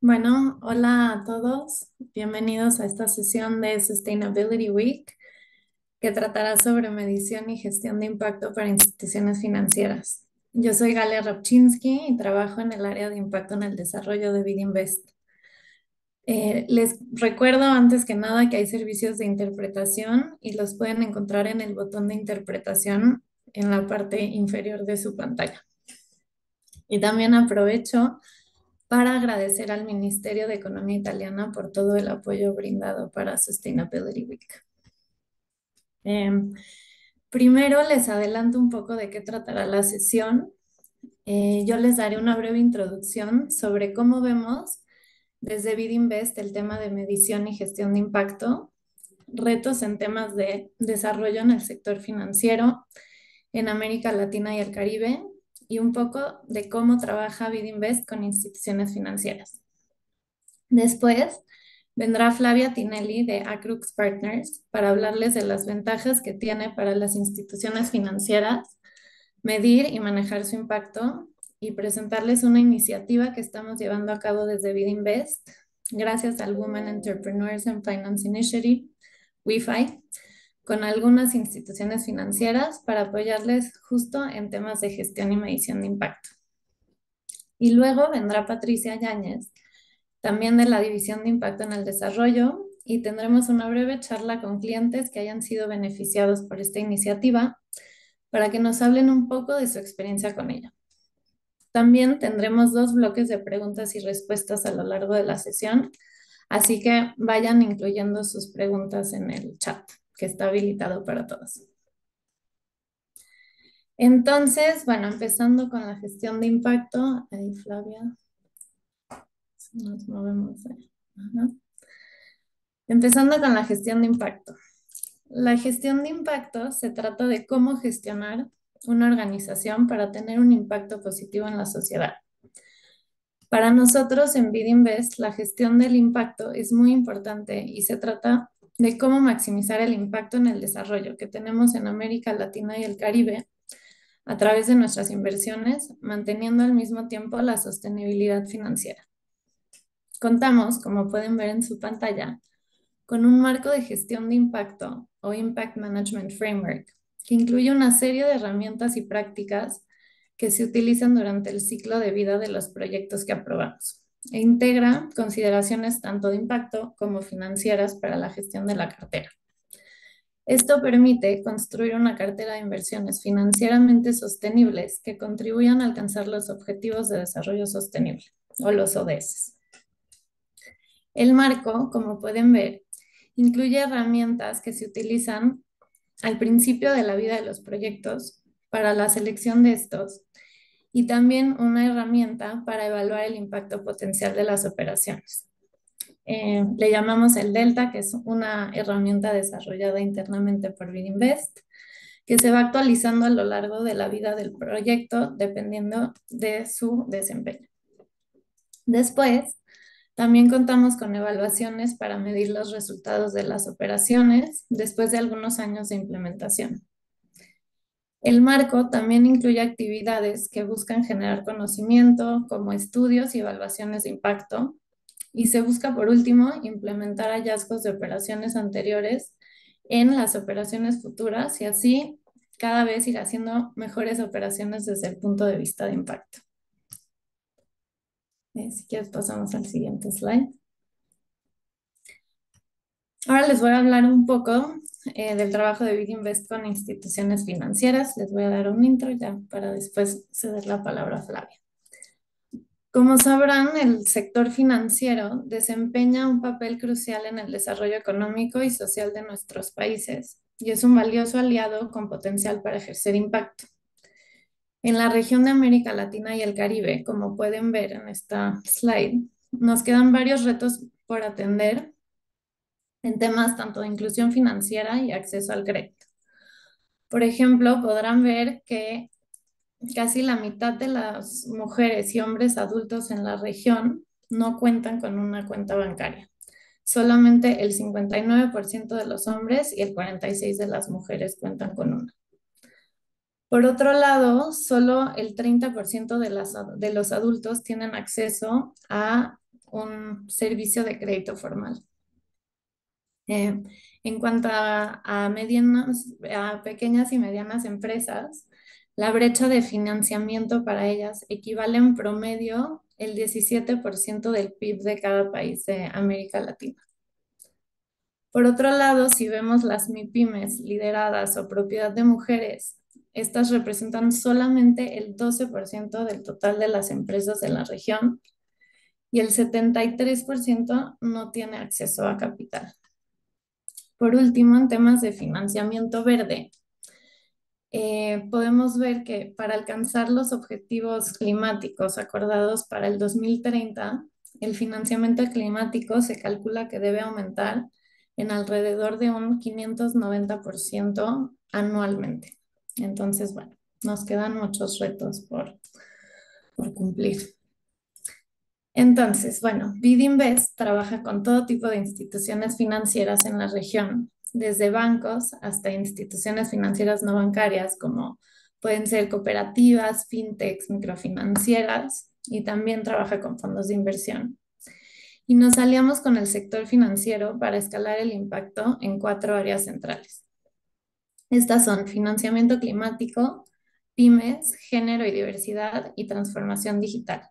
Bueno, hola a todos. Bienvenidos a esta sesión de Sustainability Week que tratará sobre medición y gestión de impacto para instituciones financieras. Yo soy Galia Rapczynski y trabajo en el área de impacto en el desarrollo de BID Invest. Les recuerdo antes que nada que hay servicios de interpretación y los pueden encontrar en el botón de interpretación en la parte inferior de su pantalla. Y también aprovecho para agradecer al Ministerio de Economía Italiana por todo el apoyo brindado para Sustainability Week. Primero les adelanto un poco de qué tratará la sesión. Yo les daré una breve introducción sobre cómo vemos desde BID Invest el tema de medición y gestión de impacto, retos en temas de desarrollo en el sector financiero en América Latina y el Caribe, y un poco de cómo trabaja BID Invest con instituciones financieras. Después vendrá Flavia Tinelli de Acrux Partners para hablarles de las ventajas que tiene para las instituciones financieras medir y manejar su impacto y presentarles una iniciativa que estamos llevando a cabo desde BID Invest gracias al Women Entrepreneurs and Finance Initiative, WIFI, con algunas instituciones financieras para apoyarles justo en temas de gestión y medición de impacto. Y luego vendrá Patricia Yáñez, también de la División de Impacto en el Desarrollo, y tendremos una breve charla con clientes que hayan sido beneficiados por esta iniciativa para que nos hablen un poco de su experiencia con ella. También tendremos dos bloques de preguntas y respuestas a lo largo de la sesión, así que vayan incluyendo sus preguntas en el chat, que está habilitado para todos. Entonces, bueno, empezando con la gestión de impacto, ahí Flavia, nos movemos. Empezando con la gestión de impacto. La gestión de impacto se trata de cómo gestionar una organización para tener un impacto positivo en la sociedad. Para nosotros en BID Invest, la gestión del impacto es muy importante y se trata de cómo maximizar el impacto en el desarrollo que tenemos en América Latina y el Caribe a través de nuestras inversiones, manteniendo al mismo tiempo la sostenibilidad financiera. Contamos, como pueden ver en su pantalla, con un marco de gestión de impacto o Impact Management Framework, que incluye una serie de herramientas y prácticas que se utilizan durante el ciclo de vida de los proyectos que aprobamos, e integra consideraciones tanto de impacto como financieras para la gestión de la cartera. Esto permite construir una cartera de inversiones financieramente sostenibles que contribuyan a alcanzar los Objetivos de Desarrollo Sostenible, o los ODS. El marco, como pueden ver, incluye herramientas que se utilizan al principio de la vida de los proyectos para la selección de estos, y también una herramienta para evaluar el impacto potencial de las operaciones. Le llamamos el Delta, que es una herramienta desarrollada internamente por BID Invest, que se va actualizando a lo largo de la vida del proyecto, dependiendo de su desempeño. Después, también contamos con evaluaciones para medir los resultados de las operaciones después de algunos años de implementación. El marco también incluye actividades que buscan generar conocimiento, como estudios y evaluaciones de impacto, y se busca, por último, implementar hallazgos de operaciones anteriores en las operaciones futuras y así cada vez ir haciendo mejores operaciones desde el punto de vista de impacto. Si quieres, pasamos al siguiente slide. Ahora les voy a hablar un poco del trabajo de BID Invest con instituciones financieras. Les voy a dar un intro ya para después ceder la palabra a Flavia. Como sabrán, el sector financiero desempeña un papel crucial en el desarrollo económico y social de nuestros países y es un valioso aliado con potencial para ejercer impacto. En la región de América Latina y el Caribe, como pueden ver en esta slide, nos quedan varios retos por atender en temas tanto de inclusión financiera y acceso al crédito. Por ejemplo, podrán ver que casi la mitad de las mujeres y hombres adultos en la región no cuentan con una cuenta bancaria. Solamente el 59% de los hombres y el 46% de las mujeres cuentan con una. Por otro lado, solo el 30% de los adultos tienen acceso a un servicio de crédito formal. En cuanto a pequeñas y medianas empresas, la brecha de financiamiento para ellas equivale en promedio el 17% del PIB de cada país de América Latina. Por otro lado, si vemos las MIPYMES lideradas o propiedad de mujeres, estas representan solamente el 12% del total de las empresas de la región y el 73% no tiene acceso a capital. Por último, en temas de financiamiento verde, podemos ver que para alcanzar los objetivos climáticos acordados para el 2030, el financiamiento climático se calcula que debe aumentar en alrededor de un 590% anualmente. Entonces, bueno, nos quedan muchos retos por cumplir. Entonces, bueno, BID Invest trabaja con todo tipo de instituciones financieras en la región, desde bancos hasta instituciones financieras no bancarias, como pueden ser cooperativas, fintechs, microfinancieras, y también trabaja con fondos de inversión. Y nos aliamos con el sector financiero para escalar el impacto en 4 áreas centrales. Estas son financiamiento climático, pymes, género y diversidad y transformación digital.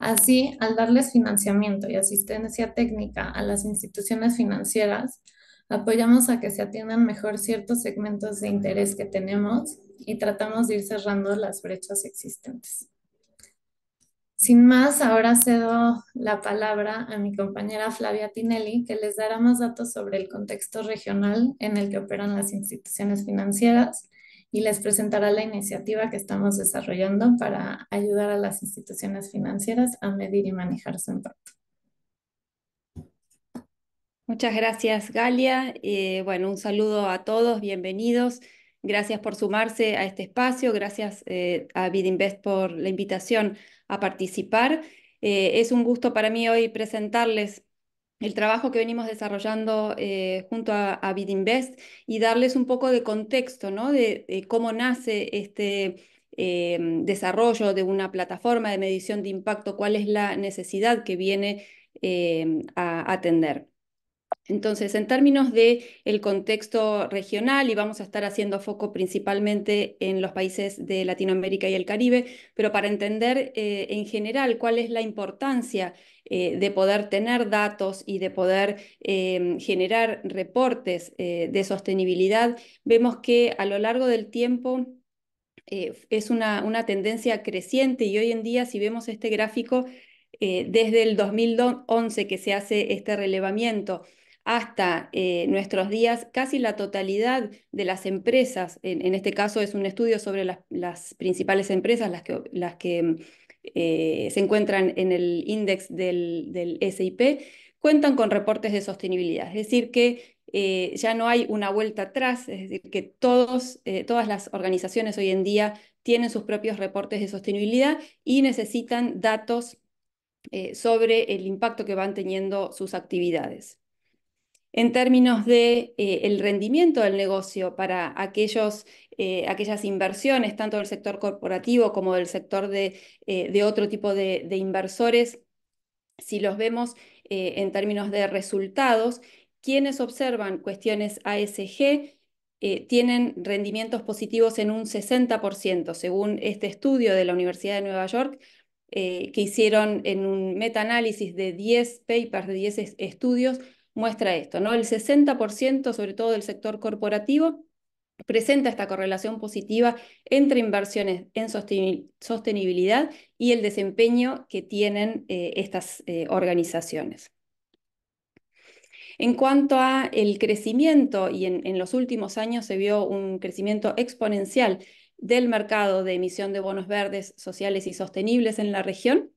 Así, al darles financiamiento y asistencia técnica a las instituciones financieras, apoyamos a que se atiendan mejor ciertos segmentos de interés que tenemos y tratamos de ir cerrando las brechas existentes. Sin más, ahora cedo la palabra a mi compañera Flavia Tinelli, que les dará más datos sobre el contexto regional en el que operan las instituciones financieras y les presentará la iniciativa que estamos desarrollando para ayudar a las instituciones financieras a medir y manejar su impacto. Muchas gracias, Galia. Bueno, un saludo a todos, bienvenidos. Gracias por sumarse a este espacio, gracias a BID Invest por la invitación a participar. Es un gusto para mí hoy presentarles el trabajo que venimos desarrollando junto a BID Invest y darles un poco de contexto, ¿no? de cómo nace este desarrollo de una plataforma de medición de impacto, cuál es la necesidad que viene a atender. Entonces, en términos del contexto regional, y vamos a estar haciendo foco principalmente en los países de Latinoamérica y el Caribe, pero para entender en general cuál es la importancia de poder tener datos y de poder generar reportes de sostenibilidad, vemos que a lo largo del tiempo es una tendencia creciente, y hoy en día, si vemos este gráfico, desde el 2011 que se hace este relevamiento, hasta nuestros días, casi la totalidad de las empresas, en este caso es un estudio sobre las principales empresas, las que se encuentran en el índice del S&P, cuentan con reportes de sostenibilidad. Es decir que ya no hay una vuelta atrás, es decir que todas las organizaciones hoy en día tienen sus propios reportes de sostenibilidad y necesitan datos sobre el impacto que van teniendo sus actividades. En términos de, el rendimiento del negocio para aquellas inversiones, tanto del sector corporativo como del sector de otro tipo de inversores, si los vemos en términos de resultados, quienes observan cuestiones ASG tienen rendimientos positivos en un 60%, según este estudio de la Universidad de Nueva York, que hicieron en un metaanálisis de 10 papers, de 10 estudios, muestra esto, ¿no? El 60%, sobre todo del sector corporativo, presenta esta correlación positiva entre inversiones en sostenibilidad y el desempeño que tienen estas organizaciones. En cuanto al crecimiento, y en los últimos años se vio un crecimiento exponencial del mercado de emisión de bonos verdes, sociales y sostenibles en la región,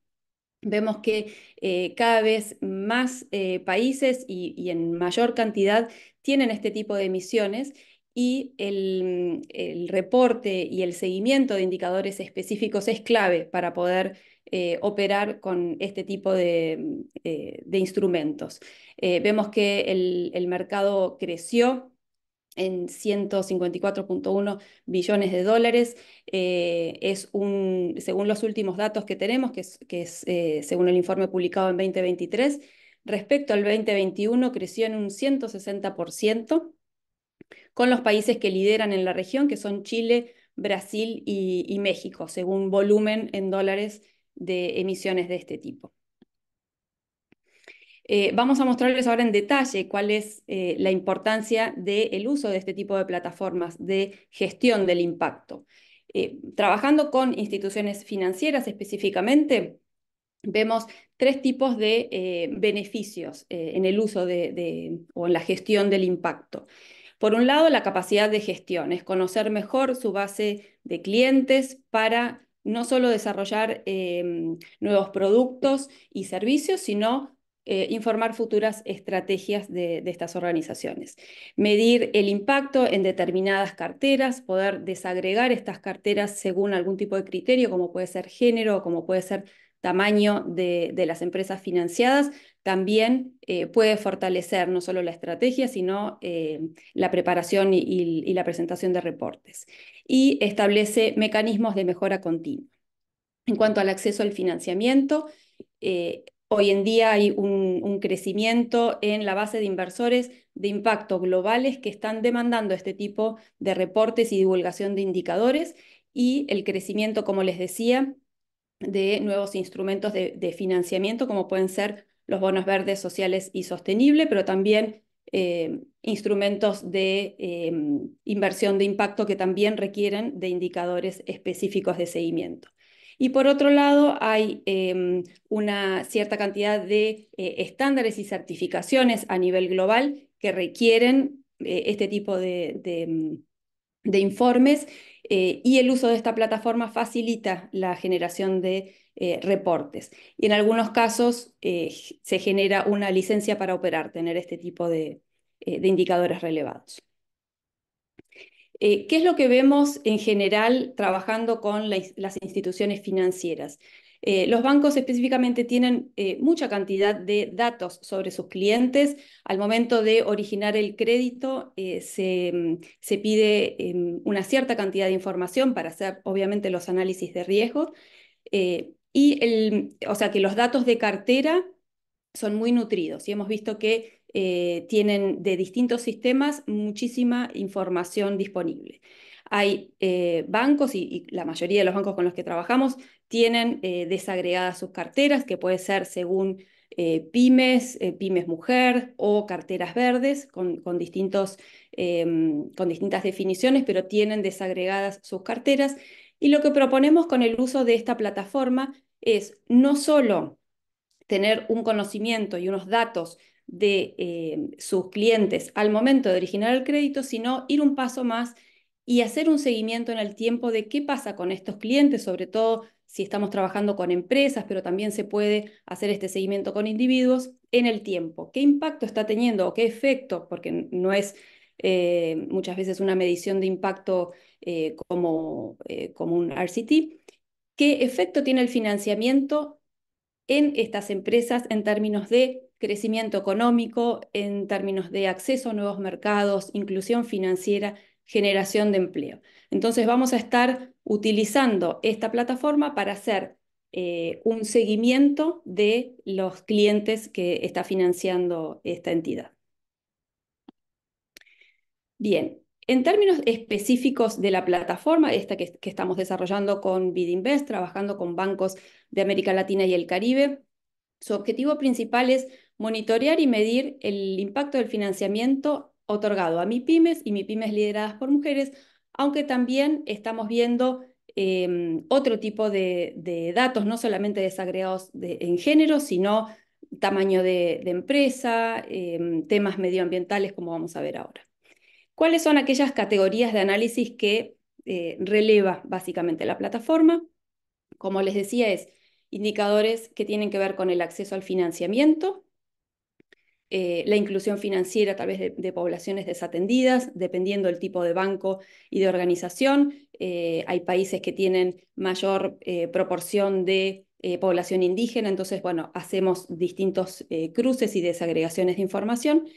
vemos que cada vez más países y en mayor cantidad tienen este tipo de emisiones, y el reporte y el seguimiento de indicadores específicos es clave para poder operar con este tipo de instrumentos. Vemos que el mercado creció en 154.1 billones de dólares. Según los últimos datos que tenemos, que es según el informe publicado en 2023, respecto al 2021 creció en un 160%, con los países que lideran en la región, que son Chile, Brasil y México, según volumen en dólares de emisiones de este tipo. Vamos a mostrarles ahora en detalle cuál es la importancia del uso de este tipo de plataformas de gestión del impacto. Trabajando con instituciones financieras específicamente, vemos tres tipos de beneficios en el uso o en la gestión del impacto. Por un lado, la capacidad de gestión, es conocer mejor su base de clientes para no solo desarrollar nuevos productos y servicios, sino informar futuras estrategias de estas organizaciones. Medir el impacto en determinadas carteras, poder desagregar estas carteras según algún tipo de criterio, como puede ser género o como puede ser tamaño de las empresas financiadas, también puede fortalecer no solo la estrategia, sino la preparación y la presentación de reportes. Y establece mecanismos de mejora continua. En cuanto al acceso al financiamiento, hoy en día hay un crecimiento en la base de inversores de impacto globales que están demandando este tipo de reportes y divulgación de indicadores, y el crecimiento, como les decía, de nuevos instrumentos de financiamiento, como pueden ser los bonos verdes, sociales y sostenibles, pero también instrumentos de inversión de impacto que también requieren de indicadores específicos de seguimiento. Y por otro lado, hay una cierta cantidad de estándares y certificaciones a nivel global que requieren este tipo de informes, y el uso de esta plataforma facilita la generación de reportes. Y en algunos casos se genera una licencia para operar, tener este tipo de indicadores relevados. ¿Qué es lo que vemos en general trabajando con las instituciones financieras? Los bancos específicamente tienen mucha cantidad de datos sobre sus clientes. Al momento de originar el crédito se pide una cierta cantidad de información para hacer obviamente los análisis de riesgo, o sea que los datos de cartera son muy nutridos, y hemos visto que tienen de distintos sistemas muchísima información disponible. Hay bancos, y la mayoría de los bancos con los que trabajamos tienen desagregadas sus carteras, que puede ser según pymes mujer o carteras verdes, con distintas definiciones, pero tienen desagregadas sus carteras. Y lo que proponemos con el uso de esta plataforma es no solo tener un conocimiento y unos datos de sus clientes al momento de originar el crédito, sino ir un paso más y hacer un seguimiento en el tiempo de qué pasa con estos clientes, sobre todo si estamos trabajando con empresas, pero también se puede hacer este seguimiento con individuos en el tiempo. ¿Qué impacto está teniendo o qué efecto? Porque no es muchas veces una medición de impacto como un RCT. ¿Qué efecto tiene el financiamiento en estas empresas en términos de crecimiento económico, en términos de acceso a nuevos mercados, inclusión financiera, generación de empleo? Entonces vamos a estar utilizando esta plataforma para hacer un seguimiento de los clientes que está financiando esta entidad. Bien, en términos específicos de la plataforma, esta que estamos desarrollando con BID Invest, trabajando con bancos de América Latina y el Caribe, su objetivo principal es monitorear y medir el impacto del financiamiento otorgado a MIPYMES y MIPYMES lideradas por mujeres, aunque también estamos viendo otro tipo de datos, no solamente desagregados en género, sino tamaño de empresa, temas medioambientales, como vamos a ver ahora. ¿Cuáles son aquellas categorías de análisis que releva básicamente la plataforma? Como les decía, es indicadores que tienen que ver con el acceso al financiamiento, la inclusión financiera tal vez de poblaciones desatendidas, dependiendo del tipo de banco y de organización. Hay países que tienen mayor proporción de población indígena, entonces, bueno, hacemos distintos cruces y desagregaciones de información,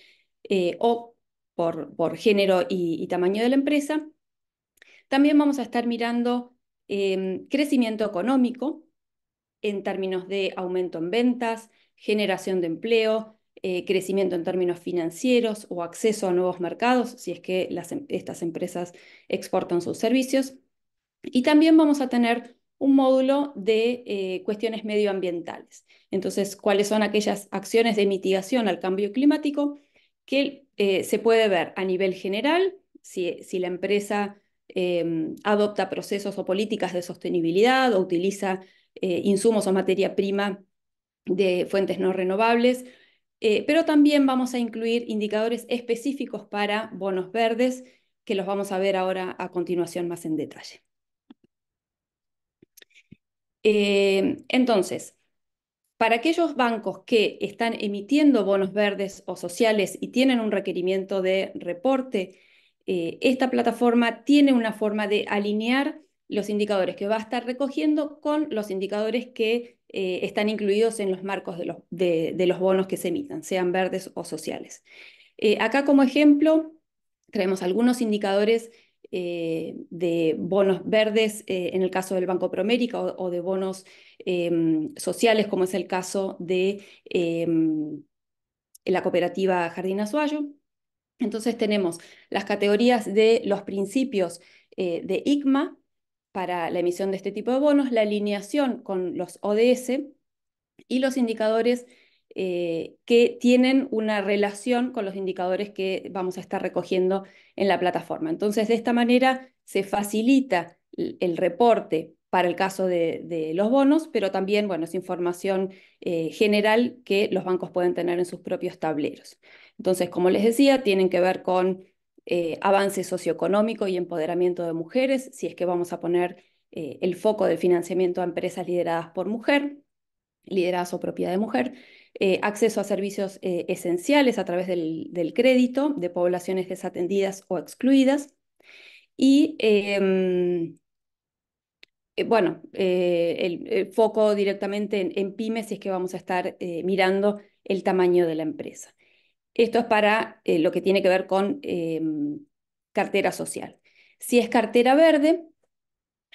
o por género y tamaño de la empresa. También vamos a estar mirando crecimiento económico en términos de aumento en ventas, generación de empleo, crecimiento en términos financieros o acceso a nuevos mercados, si es que estas empresas exportan sus servicios. Y también vamos a tener un módulo de cuestiones medioambientales. Entonces, ¿cuáles son aquellas acciones de mitigación al cambio climático que se puede ver a nivel general, si la empresa adopta procesos o políticas de sostenibilidad o utiliza insumos o materia prima de fuentes no renovables? Pero también vamos a incluir indicadores específicos para bonos verdes, que los vamos a ver ahora a continuación más en detalle. Entonces, para aquellos bancos que están emitiendo bonos verdes o sociales y tienen un requerimiento de reporte, esta plataforma tiene una forma de alinear los indicadores que va a estar recogiendo con los indicadores que están incluidos en los marcos de los bonos que se emitan, sean verdes o sociales. Acá como ejemplo traemos algunos indicadores de bonos verdes en el caso del Banco Promérica o de bonos sociales, como es el caso de la cooperativa Jardín Azuayo. Entonces tenemos las categorías de los principios de ICMA para la emisión de este tipo de bonos, la alineación con los ODS y los indicadores que tienen una relación con los indicadores que vamos a estar recogiendo en la plataforma. Entonces, de esta manera se facilita el reporte para el caso de los bonos, pero también, bueno, es información general que los bancos pueden tener en sus propios tableros. Entonces, como les decía, tienen que ver con avance socioeconómico y empoderamiento de mujeres, si es que vamos a poner el foco del financiamiento a empresas lideradas por mujer, lideradas o propiedad de mujer, acceso a servicios esenciales a través del crédito de poblaciones desatendidas o excluidas. Y bueno, el foco directamente en pymes, si es que vamos a estar mirando el tamaño de la empresa. Esto es para lo que tiene que ver con cartera social. Si es cartera verde,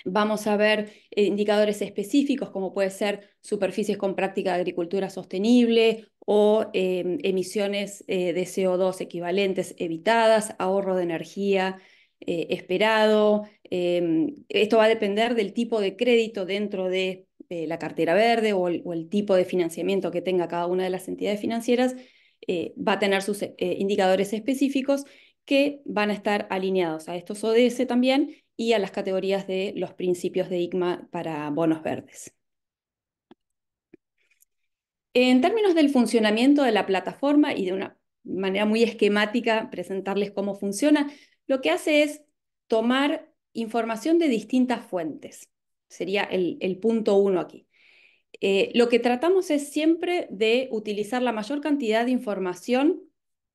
vamos a ver indicadores específicos, como puede ser superficies con práctica de agricultura sostenible o emisiones de CO2 equivalentes evitadas, ahorro de energía esperado. Esto va a depender del tipo de crédito dentro de la cartera verde o el tipo de financiamiento que tenga cada una de las entidades financieras. Va a tener sus indicadores específicos que van a estar alineados a estos ODS también y a las categorías de los principios de ICMA para bonos verdes. En términos del funcionamiento de la plataforma y de una manera muy esquemática presentarles cómo funciona, lo que hace es tomar información de distintas fuentes. Sería el punto uno aquí. Lo que tratamos es siempre de utilizar la mayor cantidad de información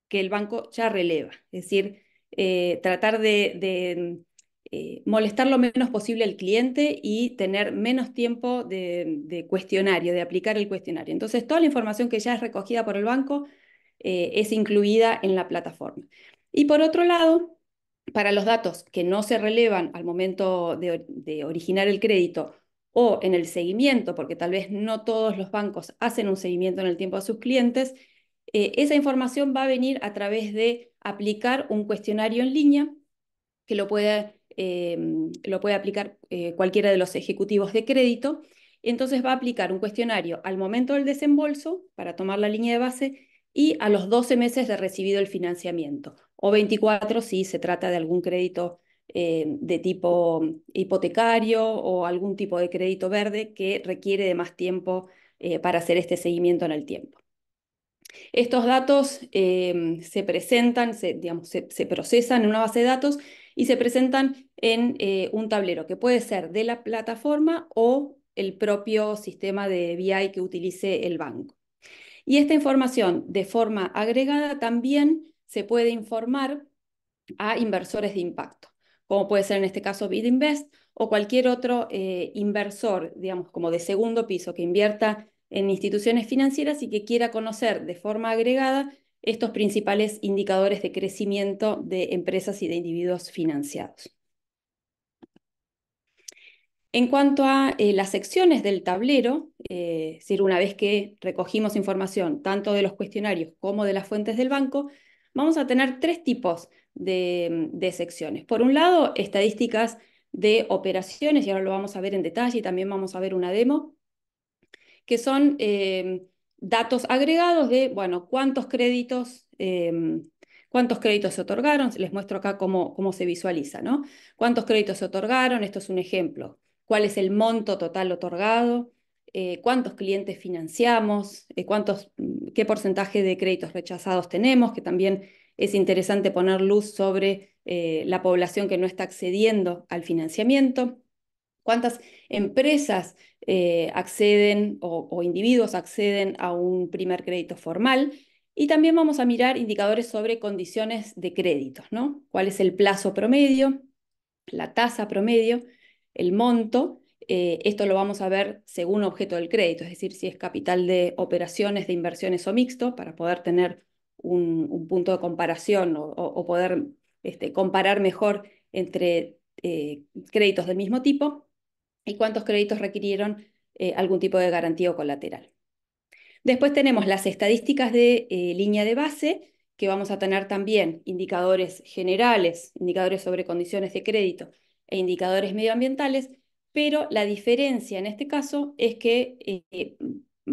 que el banco ya releva, es decir, tratar de molestar lo menos posible al cliente y tener menos tiempo de cuestionario, de aplicar el cuestionario. Entonces, toda la información que ya es recogida por el banco es incluida en la plataforma. Y por otro lado, para los datos que no se relevan al momento de originar el crédito o en el seguimiento, porque tal vez no todos los bancos hacen un seguimiento en el tiempo a sus clientes, esa información va a venir a través de aplicar un cuestionario en línea que lo puede aplicar cualquiera de los ejecutivos de crédito. Entonces va a aplicar un cuestionario al momento del desembolso para tomar la línea de base y a los 12 meses de recibido el financiamiento, o 24 si se trata de algún crédito de tipo hipotecario o algún tipo de crédito verde que requiere de más tiempo para hacer este seguimiento en el tiempo. Estos datos se presentan, se procesan en una base de datos y se presentan en un tablero que puede ser de la plataforma o el propio sistema de BI que utilice el banco. Y esta información de forma agregada también se puede informar a inversores de impacto, como puede ser en este caso BID Invest o cualquier otro inversor, digamos, como de segundo piso, que invierta en instituciones financieras y que quiera conocer de forma agregada estos principales indicadores de crecimiento de empresas y de individuos financiados. En cuanto a las secciones del tablero, es decir, una vez que recogimos información tanto de los cuestionarios como de las fuentes del banco, vamos a tener tres tipos de secciones. Por un lado, estadísticas de operaciones, y ahora lo vamos a ver en detalle, y también vamos a ver una demo, que son datos agregados de, bueno, cuántos créditos se otorgaron. Les muestro acá cómo se visualiza, ¿no? Cuántos créditos se otorgaron, esto es un ejemplo. Cuál es el monto total otorgado, cuántos clientes financiamos, qué porcentaje de créditos rechazados tenemos, que también es interesante poner luz sobre la población que no está accediendo al financiamiento, cuántas empresas acceden o individuos acceden a un primer crédito formal, y también vamos a mirar indicadores sobre condiciones de créditos, ¿no? Cuál es el plazo promedio, la tasa promedio, el monto. Esto lo vamos a ver según objeto del crédito, es decir, si es capital de operaciones, de inversiones o mixto, para poder tener un punto de comparación o poder comparar mejor entre créditos del mismo tipo, y cuántos créditos requirieron algún tipo de garantía o colateral. Después tenemos las estadísticas de línea de base, que vamos a tener también indicadores generales, indicadores sobre condiciones de crédito e indicadores medioambientales, pero la diferencia en este caso es que,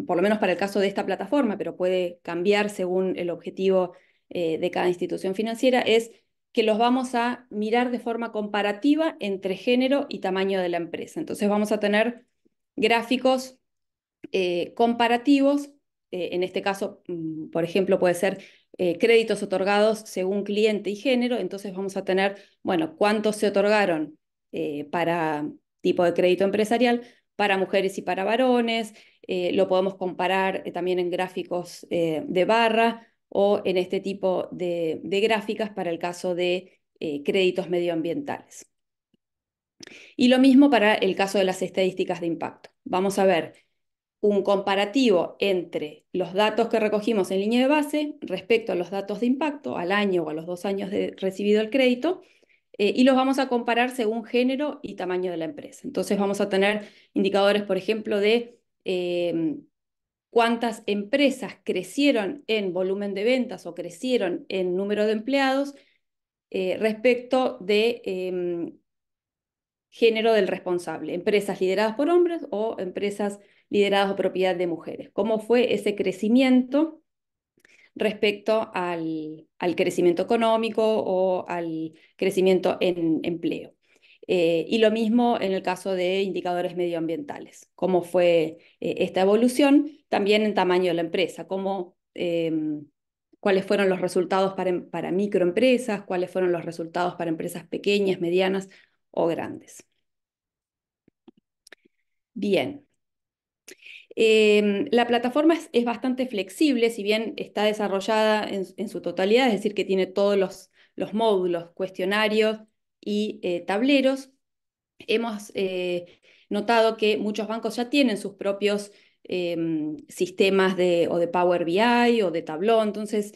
por lo menos para el caso de esta plataforma, pero puede cambiar según el objetivo de cada institución financiera, es que los vamos a mirar de forma comparativa entre género y tamaño de la empresa. Entonces vamos a tener gráficos comparativos, en este caso, por ejemplo, puede ser créditos otorgados según cliente y género. Entonces vamos a tener, bueno, cuántos se otorgaron para tipo de crédito empresarial, para mujeres y para varones. Lo podemos comparar también en gráficos de barra o en este tipo de gráficas para el caso de créditos medioambientales. Y lo mismo para el caso de las estadísticas de impacto. Vamos a ver un comparativo entre los datos que recogimos en línea de base respecto a los datos de impacto al año o a los 2 años de recibido el crédito, y los vamos a comparar según género y tamaño de la empresa. Entonces vamos a tener indicadores, por ejemplo, de cuántas empresas crecieron en volumen de ventas o crecieron en número de empleados respecto de género del responsable, empresas lideradas por hombres o empresas lideradas o propiedad de mujeres. ¿Cómo fue ese crecimiento respecto al crecimiento económico o al crecimiento en empleo? Y lo mismo en el caso de indicadores medioambientales, cómo fue esta evolución, también en tamaño de la empresa, cuáles fueron los resultados para microempresas, cuáles fueron los resultados para empresas pequeñas, medianas o grandes. Bien. La plataforma es bastante flexible, si bien está desarrollada en su totalidad, es decir, que tiene todos los módulos, cuestionarios y tableros. Hemos notado que muchos bancos ya tienen sus propios sistemas de Power BI o de Tableau, entonces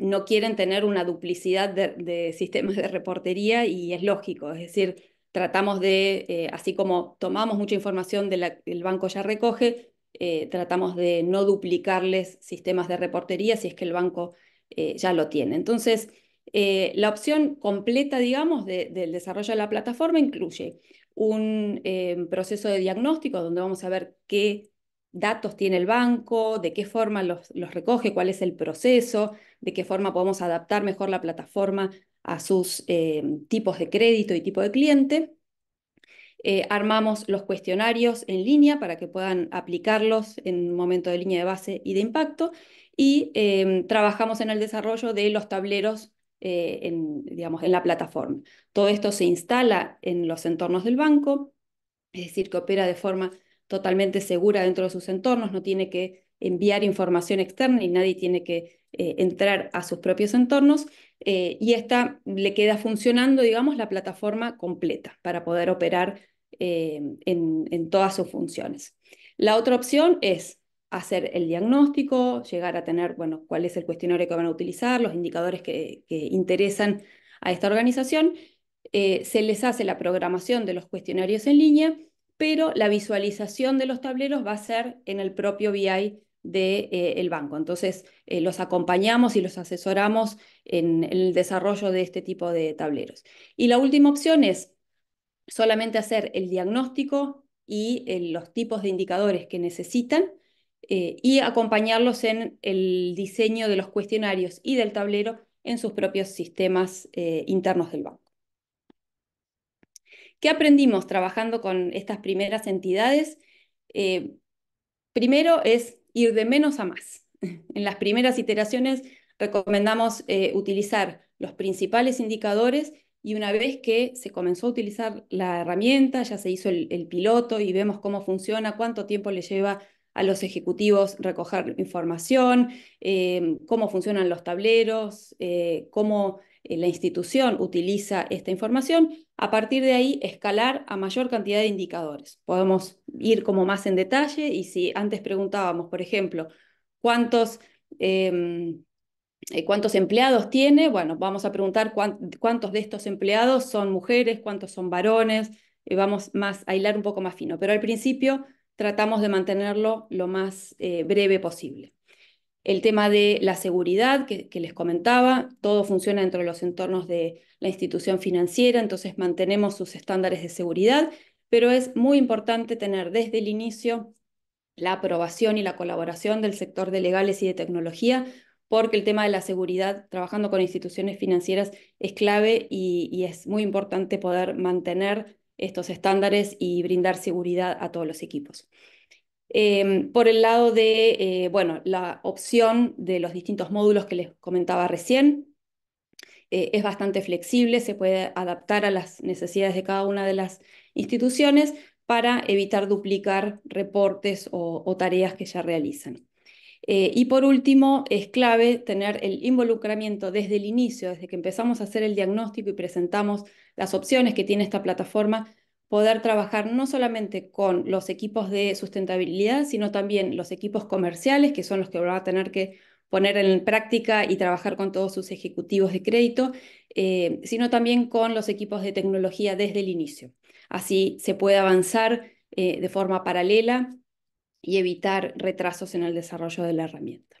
no quieren tener una duplicidad de sistemas de reportería, y es lógico, es decir, tratamos de, así como tomamos mucha información el banco ya recoge, tratamos de no duplicarles sistemas de reportería si es que el banco ya lo tiene. Entonces, la opción completa, digamos, del desarrollo de la plataforma incluye un proceso de diagnóstico donde vamos a ver qué datos tiene el banco, de qué forma los recoge, cuál es el proceso, de qué forma podemos adaptar mejor la plataforma a sus tipos de crédito y tipo de cliente. Armamos los cuestionarios en línea para que puedan aplicarlos en un momento de línea de base y de impacto, y trabajamos en el desarrollo de los tableros digamos, en la plataforma. Todo esto se instala en los entornos del banco, es decir, que opera de forma totalmente segura dentro de sus entornos, no tiene que enviar información externa y nadie tiene que entrar a sus propios entornos, y esta le queda funcionando, digamos, la plataforma completa para poder operar en todas sus funciones. La otra opción es hacer el diagnóstico, llegar a tener, bueno, cuál es el cuestionario que van a utilizar, los indicadores que interesan a esta organización. Se les hace la programación de los cuestionarios en línea, pero la visualización de los tableros va a ser en el propio BI del banco. Entonces, los acompañamos y los asesoramos en el desarrollo de este tipo de tableros. Y la última opción es solamente hacer el diagnóstico y los tipos de indicadores que necesitan, y acompañarlos en el diseño de los cuestionarios y del tablero en sus propios sistemas internos del banco. ¿Qué aprendimos trabajando con estas primeras entidades? Primero es ir de menos a más. En las primeras iteraciones recomendamos utilizar los principales indicadores, y una vez que se comenzó a utilizar la herramienta, ya se hizo el piloto y vemos cómo funciona, cuánto tiempo le lleva a los ejecutivos recoger información, cómo funcionan los tableros, cómo la institución utiliza esta información, a partir de ahí escalar a mayor cantidad de indicadores. Podemos ir como más en detalle, y si antes preguntábamos, por ejemplo, ¿cuántos empleados tiene? Bueno, vamos a preguntar cuántos de estos empleados son mujeres, cuántos son varones, vamos a hilar un poco más fino, pero al principio tratamos de mantenerlo lo más breve posible. El tema de la seguridad que les comentaba, todo funciona dentro de los entornos de la institución financiera, entonces mantenemos sus estándares de seguridad, pero es muy importante tener desde el inicio la aprobación y la colaboración del sector de legales y de tecnología, porque el tema de la seguridad, trabajando con instituciones financieras, es clave y es muy importante poder mantener estos estándares y brindar seguridad a todos los equipos. Por el lado de la opción de los distintos módulos que les comentaba recién, es bastante flexible, se puede adaptar a las necesidades de cada una de las instituciones para evitar duplicar reportes o tareas que ya realizan. Y por último, es clave tener el involucramiento desde el inicio, desde que empezamos a hacer el diagnóstico y presentamos las opciones que tiene esta plataforma, poder trabajar no solamente con los equipos de sustentabilidad, sino también los equipos comerciales, que son los que van a tener que poner en práctica y trabajar con todos sus ejecutivos de crédito, sino también con los equipos de tecnología desde el inicio. Así se puede avanzar de forma paralela y evitar retrasos en el desarrollo de la herramienta.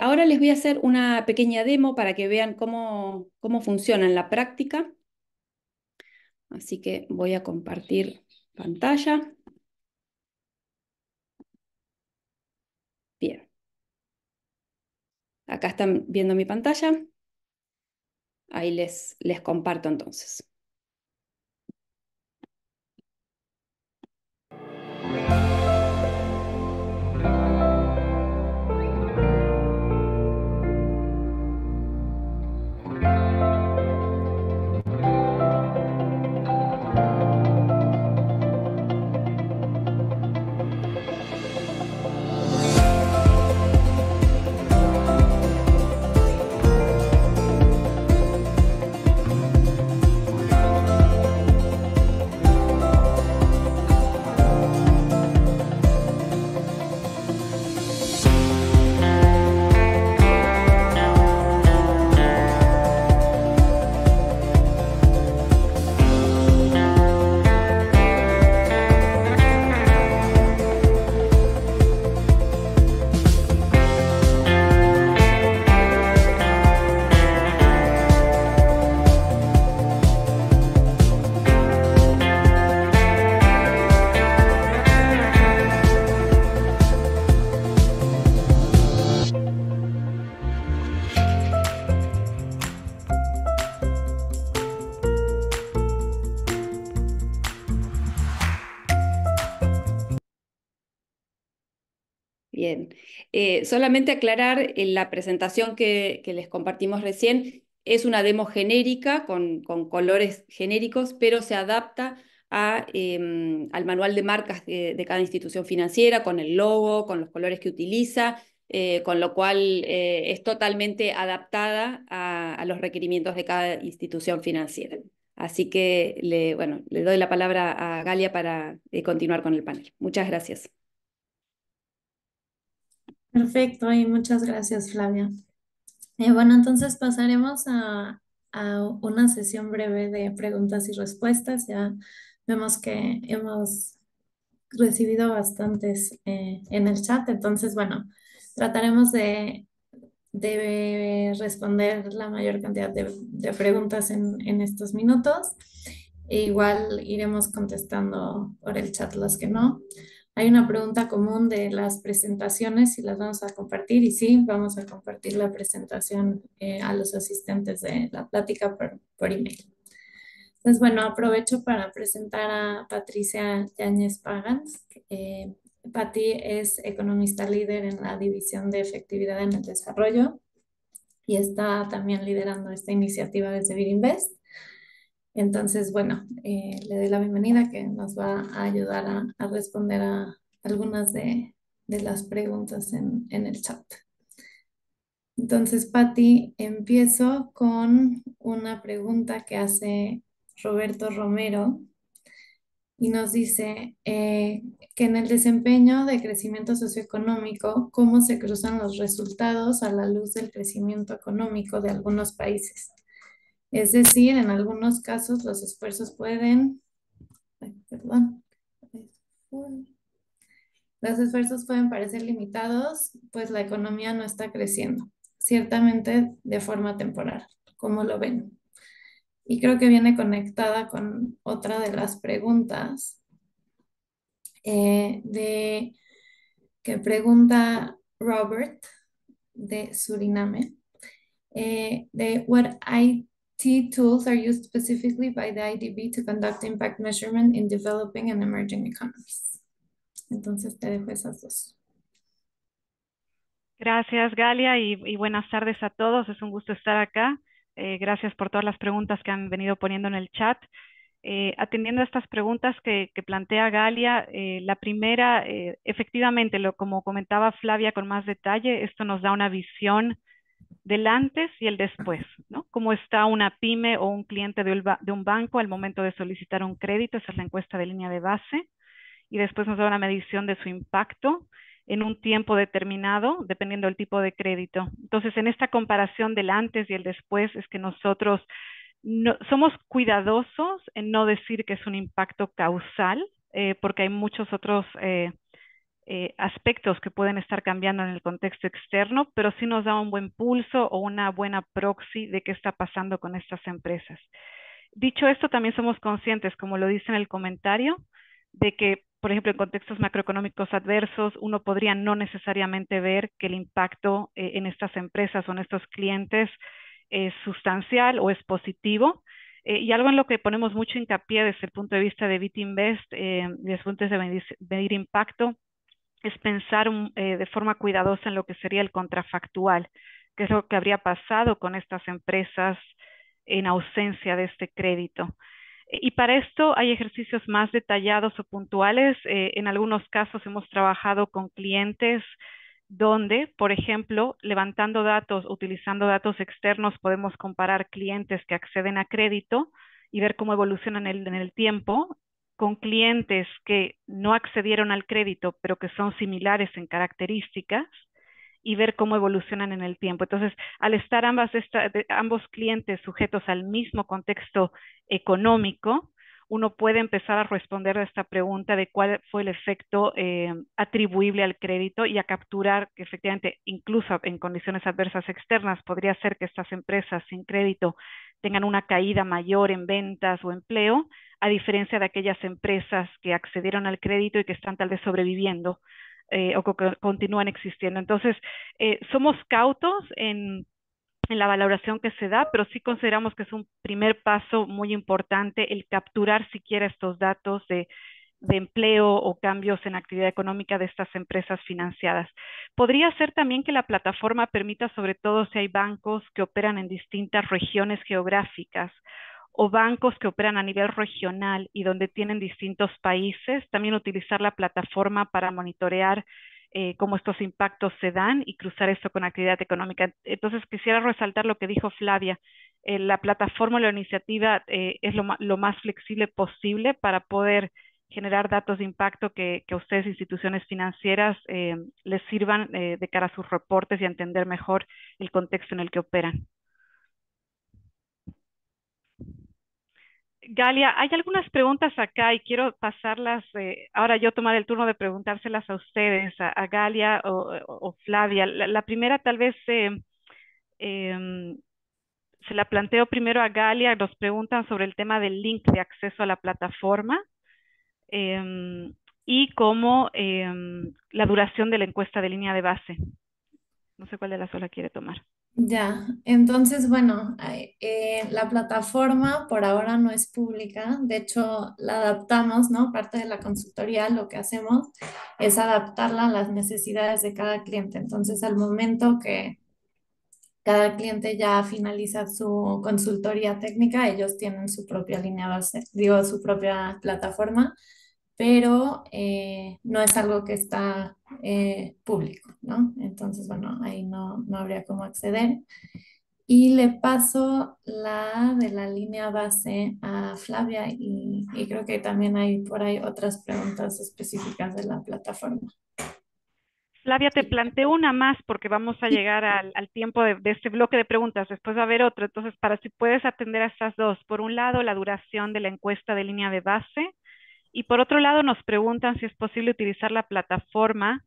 Ahora les voy a hacer una pequeña demo para que vean cómo funciona en la práctica. Así que voy a compartir pantalla. Bien. Acá están viendo mi pantalla. Ahí les comparto entonces. Bien. Solamente aclarar, la presentación que les compartimos recién es una demo genérica con colores genéricos, pero se adapta al manual de marcas de cada institución financiera, con el logo, con los colores que utiliza, con lo cual es totalmente adaptada a los requerimientos de cada institución financiera. Así que le doy la palabra a Galia para continuar con el panel. Muchas gracias. Perfecto, y muchas gracias, Flavia. Bueno, entonces pasaremos a una sesión breve de preguntas y respuestas. Ya vemos que hemos recibido bastantes en el chat, entonces, bueno, trataremos de responder la mayor cantidad de preguntas en estos minutos. E igual iremos contestando por el chat las que no. Hay una pregunta común de las presentaciones y las vamos a compartir. Y sí, vamos a compartir la presentación a los asistentes de la plática por email. Entonces, bueno, aprovecho para presentar a Patricia Yáñez Pagans. Pati es economista líder en la División de Efectividad en el Desarrollo y está también liderando esta iniciativa desde BID Invest. Entonces, bueno, le doy la bienvenida que nos va a ayudar a responder a algunas de las preguntas en el chat. Entonces, Pati, empiezo con una pregunta que hace Roberto Romero y nos dice que en el desempeño de crecimiento socioeconómico, ¿cómo se cruzan los resultados a la luz del crecimiento económico de algunos países? Es decir, en algunos casos los esfuerzos pueden parecer limitados, pues la economía no está creciendo, ciertamente de forma temporal, como lo ven. Y creo que viene conectada con otra de las preguntas que pregunta Robert de Suriname, de what IT tools are used specifically by the IDB to conduct impact measurement in developing and emerging economies. Entonces te dejo esas dos. Gracias, Galia, y buenas tardes a todos. Es un gusto estar acá. Gracias por todas las preguntas que han venido poniendo en el chat. Atendiendo a estas preguntas que plantea Galia, la primera, efectivamente, como comentaba Flavia con más detalle, esto nos da una visión del antes y el después, ¿no? Cómo está una pyme o un cliente de un banco al momento de solicitar un crédito. Esa es la encuesta de línea de base, y después nos da una medición de su impacto en un tiempo determinado, dependiendo del tipo de crédito. Entonces, en esta comparación del antes y el después es que nosotros somos cuidadosos en no decir que es un impacto causal, porque hay muchos otros aspectos que pueden estar cambiando en el contexto externo, pero sí nos da un buen pulso o una buena proxy de qué está pasando con estas empresas. Dicho esto, también somos conscientes, como lo dice en el comentario, de que, por ejemplo, en contextos macroeconómicos adversos, uno podría no necesariamente ver que el impacto en estas empresas o en estos clientes es sustancial o es positivo. Y algo en lo que ponemos mucho hincapié desde el punto de vista de BID Invest, desde el punto de vista de medir impacto, es pensar de forma cuidadosa en lo que sería el contrafactual, que es lo que habría pasado con estas empresas en ausencia de este crédito. Y para esto hay ejercicios más detallados o puntuales. En algunos casos hemos trabajado con clientes donde, por ejemplo, levantando datos, utilizando datos externos, podemos comparar clientes que acceden a crédito y ver cómo evolucionan en el tiempo, con clientes que no accedieron al crédito, pero que son similares en características, y ver cómo evolucionan en el tiempo. Entonces, al estar ambos clientes sujetos al mismo contexto económico, uno puede empezar a responder a esta pregunta de cuál fue el efecto atribuible al crédito, y a capturar que efectivamente, incluso en condiciones adversas externas, podría ser que estas empresas sin crédito tengan una caída mayor en ventas o empleo, a diferencia de aquellas empresas que accedieron al crédito y que están tal vez sobreviviendo o que continúan existiendo. Entonces, somos cautos en la valoración que se da, pero sí consideramos que es un primer paso muy importante el capturar siquiera estos datos de empleo o cambios en actividad económica de estas empresas financiadas. Podría ser también que la plataforma permita, sobre todo si hay bancos que operan en distintas regiones geográficas o bancos que operan a nivel regional y donde tienen distintos países, también utilizar la plataforma para monitorear cómo estos impactos se dan y cruzar esto con actividad económica. Entonces, quisiera resaltar lo que dijo Flavia. La plataforma o la iniciativa es lo más flexible posible para poder generar datos de impacto que a ustedes, instituciones financieras, les sirvan de cara a sus reportes y a entender mejor el contexto en el que operan. Galia, hay algunas preguntas acá y quiero pasarlas, ahora yo tomar el turno de preguntárselas a ustedes, a Galia o Flavia. La primera tal vez se la planteo primero a Galia. Nos preguntan sobre el tema del link de acceso a la plataforma y cómo la duración de la encuesta de línea de base. No sé cuál de las dos la quiere tomar. Ya, entonces, bueno, la plataforma por ahora no es pública, de hecho la adaptamos, ¿no? Parte de la consultoría lo que hacemos es adaptarla a las necesidades de cada cliente, entonces al momento que cada cliente ya finaliza su consultoría técnica, ellos tienen su propia línea base, digo, su propia plataforma, pero no es algo que está público, ¿no? Entonces, bueno, ahí no habría cómo acceder. Y le paso la de la línea base a Flavia y creo que también hay por ahí otras preguntas específicas de la plataforma. Flavia, te planteo una más porque vamos a llegar al tiempo de este bloque de preguntas. Después va a haber otro. Entonces, para si puedes atender a estas dos. Por un lado, la duración de la encuesta de línea de base. Y por otro lado, nos preguntan si es posible utilizar la plataforma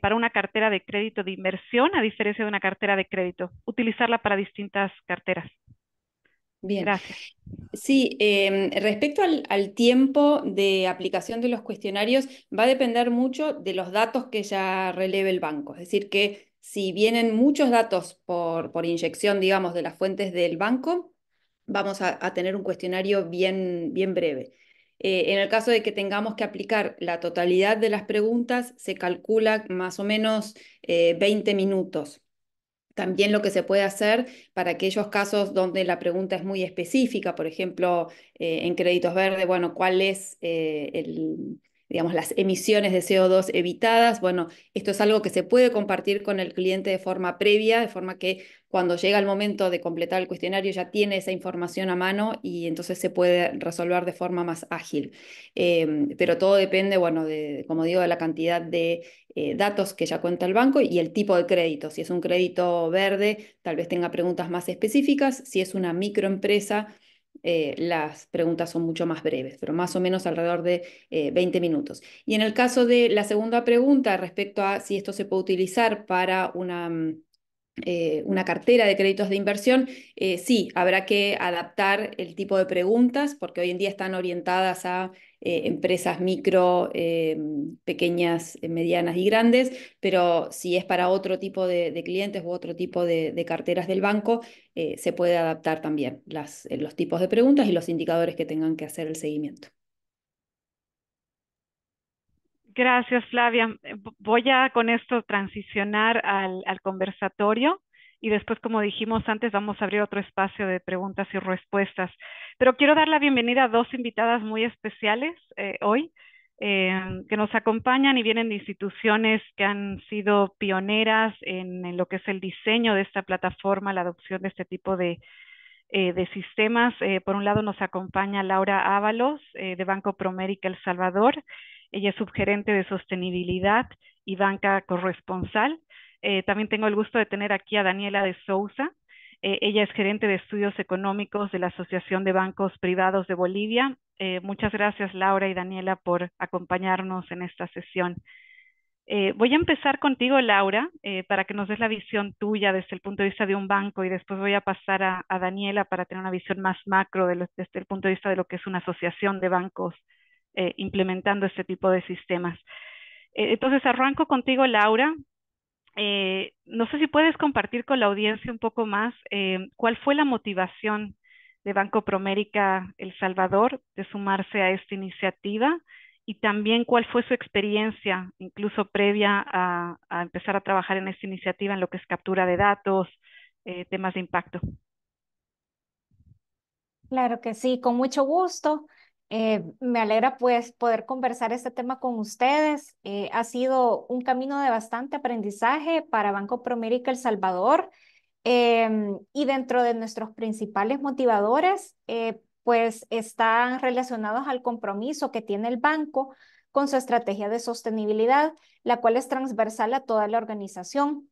para una cartera de crédito de inversión, a diferencia de una cartera de crédito. Utilizarla para distintas carteras. Bien. Gracias. Sí, respecto al tiempo de aplicación de los cuestionarios, va a depender mucho de los datos que ya releve el banco. Es decir, que si vienen muchos datos por inyección, digamos, de las fuentes del banco, vamos a tener un cuestionario bien breve. En el caso de que tengamos que aplicar la totalidad de las preguntas, se calcula más o menos 20 minutos. También lo que se puede hacer para aquellos casos donde la pregunta es muy específica, por ejemplo, en créditos verdes, bueno, ¿cuál es digamos, las emisiones de CO2 evitadas? Bueno, esto es algo que se puede compartir con el cliente de forma previa, de forma que cuando llega el momento de completar el cuestionario ya tiene esa información a mano y entonces se puede resolver de forma más ágil. Pero todo depende, bueno, como digo, de la cantidad de datos que ya cuenta el banco y el tipo de crédito. Si es un crédito verde, tal vez tenga preguntas más específicas. Si es una microempresa, las preguntas son mucho más breves, pero más o menos alrededor de 20 minutos. Y en el caso de la segunda pregunta, respecto a si esto se puede utilizar para una cartera de créditos de inversión, sí, habrá que adaptar el tipo de preguntas, porque hoy en día están orientadas a empresas micro, pequeñas, medianas y grandes, pero si es para otro tipo de clientes u otro tipo de carteras del banco, se puede adaptar también los tipos de preguntas y los indicadores que tengan que hacer el seguimiento. Gracias, Flavia. Voy a con esto transicionar al conversatorio y después, como dijimos antes, vamos a abrir otro espacio de preguntas y respuestas. Pero quiero dar la bienvenida a dos invitadas muy especiales hoy que nos acompañan y vienen de instituciones que han sido pioneras en lo que es el diseño de esta plataforma, la adopción de este tipo de sistemas. Por un lado nos acompaña Laura Ávalos de Banco Promérica El Salvador. Ella es subgerente de Sostenibilidad y Banca Corresponsal. También tengo el gusto de tener aquí a Daniela de Sousa. Ella es gerente de estudios económicos de la Asociación de Bancos Privados de Bolivia. Muchas gracias, Laura y Daniela, por acompañarnos en esta sesión. Voy a empezar contigo, Laura, para que nos des la visión tuya desde el punto de vista de un banco y después voy a pasar a Daniela para tener una visión más macro desde el punto de vista de lo que es una asociación de bancos implementando este tipo de sistemas. Entonces, arranco contigo, Laura. No sé si puedes compartir con la audiencia un poco más cuál fue la motivación de Banco Promérica El Salvador de sumarse a esta iniciativa y también cuál fue su experiencia, incluso previa a empezar a trabajar en esta iniciativa en lo que es captura de datos, temas de impacto. Claro que sí, con mucho gusto. Me alegra pues poder conversar este tema con ustedes. Ha sido un camino de bastante aprendizaje para Banco Promérica El Salvador y dentro de nuestros principales motivadores pues están relacionados al compromiso que tiene el banco con su estrategia de sostenibilidad, la cual es transversal a toda la organización.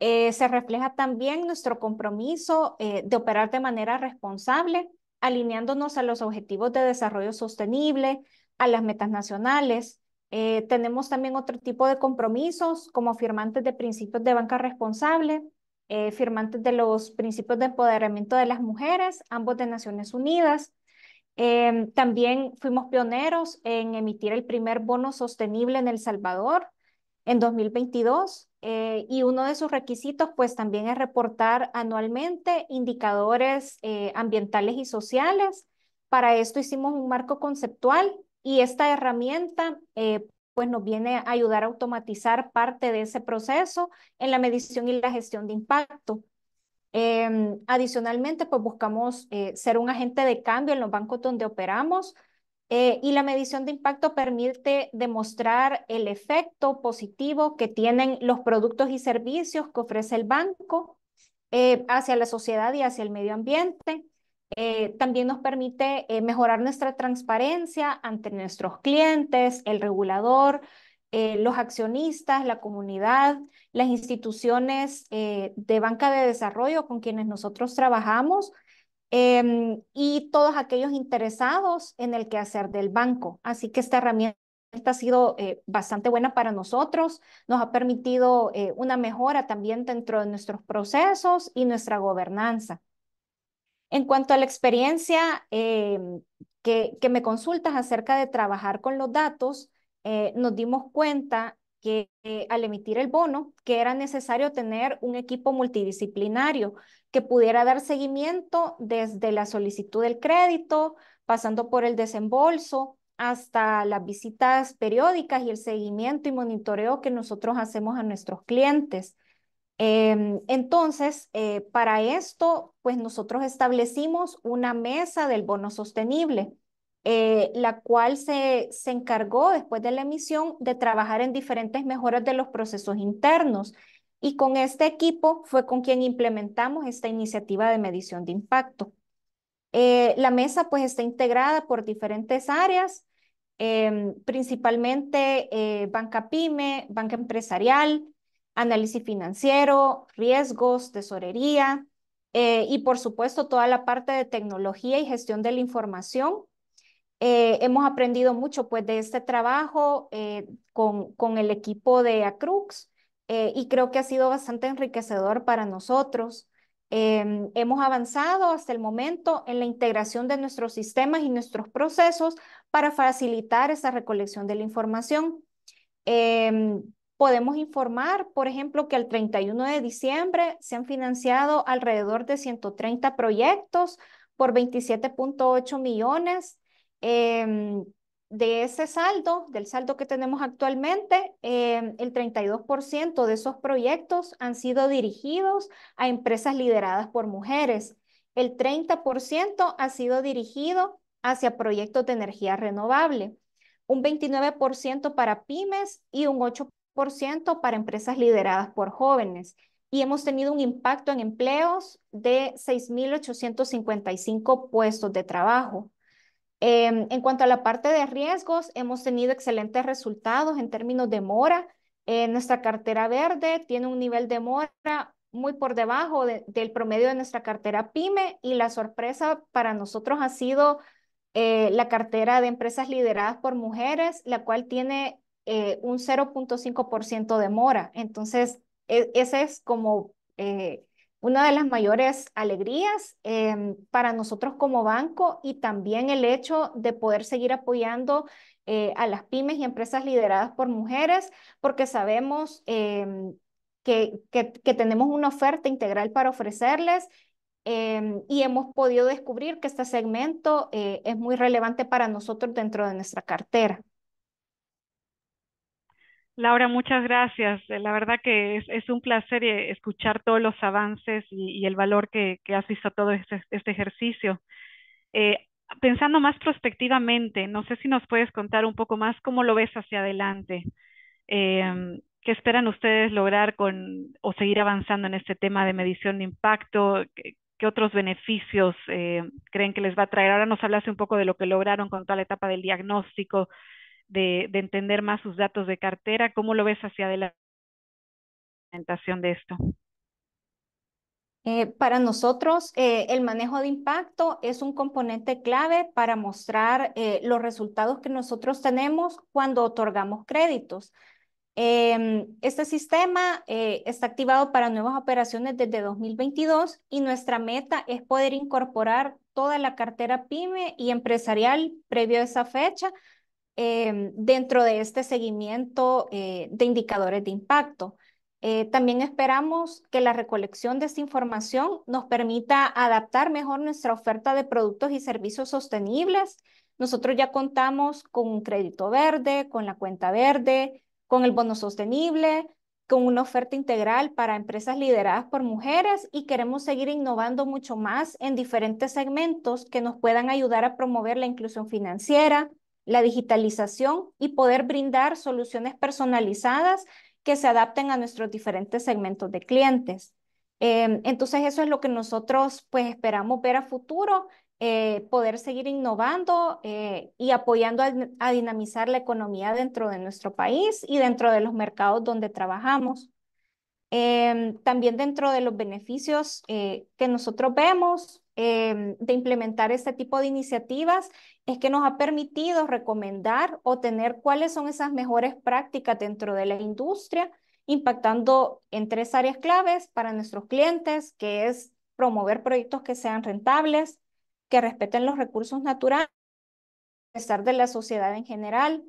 Se refleja también nuestro compromiso de operar de manera responsable, alineándonos a los objetivos de desarrollo sostenible, a las metas nacionales. Tenemos también otro tipo de compromisos como firmantes de principios de banca responsable, firmantes de los principios de empoderamiento de las mujeres, ambos de Naciones Unidas. También fuimos pioneros en emitir el primer bono sostenible en El Salvador en 2022 y uno de sus requisitos pues también es reportar anualmente indicadores ambientales y sociales. Para esto hicimos un marco conceptual y esta herramienta pues nos viene a ayudar a automatizar parte de ese proceso en la medición y la gestión de impacto. Adicionalmente, pues buscamos ser un agente de cambio en los bancos donde operamos y la medición de impacto permite demostrar el efecto positivo que tienen los productos y servicios que ofrece el banco hacia la sociedad y hacia el medio ambiente. También nos permite mejorar nuestra transparencia ante nuestros clientes, el regulador, los accionistas, la comunidad, las instituciones de banca de desarrollo con quienes nosotros trabajamos y todos aquellos interesados en el quehacer del banco. Así que esta herramienta ha sido bastante buena para nosotros, nos ha permitido una mejora también dentro de nuestros procesos y nuestra gobernanza. En cuanto a la experiencia que me consultas acerca de trabajar con los datos, nos dimos cuenta que al emitir el bono, que era necesario tener un equipo multidisciplinario que pudiera dar seguimiento desde la solicitud del crédito, pasando por el desembolso, hasta las visitas periódicas y el seguimiento y monitoreo que nosotros hacemos a nuestros clientes. Entonces, para esto, pues nosotros establecimos una mesa del bono sostenible, la cual se encargó después de la emisión de trabajar en diferentes mejoras de los procesos internos y con este equipo fue con quien implementamos esta iniciativa de medición de impacto. La mesa pues está integrada por diferentes áreas, principalmente banca pyme, banca empresarial, análisis financiero, riesgos, tesorería y por supuesto toda la parte de tecnología y gestión de la información. Hemos aprendido mucho pues, de este trabajo con el equipo de Acrux y creo que ha sido bastante enriquecedor para nosotros. Hemos avanzado hasta el momento en la integración de nuestros sistemas y nuestros procesos para facilitar esa recolección de la información. Podemos informar, por ejemplo, que al 31 de diciembre se han financiado alrededor de 130 proyectos por 27.8 millones. De ese saldo, del saldo que tenemos actualmente, el 32% de esos proyectos han sido dirigidos a empresas lideradas por mujeres. El 30% ha sido dirigido hacia proyectos de energía renovable, un 29% para pymes y un 8% para empresas lideradas por jóvenes. Y hemos tenido un impacto en empleos de 6.855 puestos de trabajo. En cuanto a la parte de riesgos, hemos tenido excelentes resultados en términos de mora. Nuestra cartera verde tiene un nivel de mora muy por debajo del promedio de nuestra cartera pyme y la sorpresa para nosotros ha sido la cartera de empresas lideradas por mujeres, la cual tiene un 0.5% de mora. Entonces, ese es como una de las mayores alegrías para nosotros como banco y también el hecho de poder seguir apoyando a las pymes y empresas lideradas por mujeres porque sabemos que tenemos una oferta integral para ofrecerles y hemos podido descubrir que este segmento es muy relevante para nosotros dentro de nuestra cartera. Laura, muchas gracias. La verdad que es un placer escuchar todos los avances y el valor que has visto a todo este ejercicio. Pensando más prospectivamente, no sé si nos puedes contar un poco más cómo lo ves hacia adelante. ¿Qué esperan ustedes lograr o seguir avanzando en este tema de medición de impacto? ¿Qué otros beneficios creen que les va a traer? Ahora nos hablaste un poco de lo que lograron con toda la etapa del diagnóstico, de entender más sus datos de cartera. ¿Cómo lo ves hacia adelante la implementación de esto? Para nosotros, el manejo de impacto es un componente clave para mostrar los resultados que nosotros tenemos cuando otorgamos créditos. Este sistema está activado para nuevas operaciones desde 2022 y nuestra meta es poder incorporar toda la cartera PYME y empresarial previo a esa fecha dentro de este seguimiento de indicadores de impacto. También esperamos que la recolección de esta información nos permita adaptar mejor nuestra oferta de productos y servicios sostenibles. Nosotros ya contamos con un crédito verde, con la cuenta verde, con el bono sostenible, con una oferta integral para empresas lideradas por mujeres y queremos seguir innovando mucho más en diferentes segmentos que nos puedan ayudar a promover la inclusión financiera, la digitalización y poder brindar soluciones personalizadas que se adapten a nuestros diferentes segmentos de clientes. Entonces eso es lo que nosotros pues esperamos ver a futuro, poder seguir innovando y apoyando a dinamizar la economía dentro de nuestro país y dentro de los mercados donde trabajamos. También dentro de los beneficios que nosotros vemos de implementar este tipo de iniciativas es que nos ha permitido recomendar o tener cuáles son esas mejores prácticas dentro de la industria, impactando en tres áreas claves para nuestros clientes, que es promover proyectos que sean rentables, que respeten los recursos naturales, a pesar de la sociedad en general.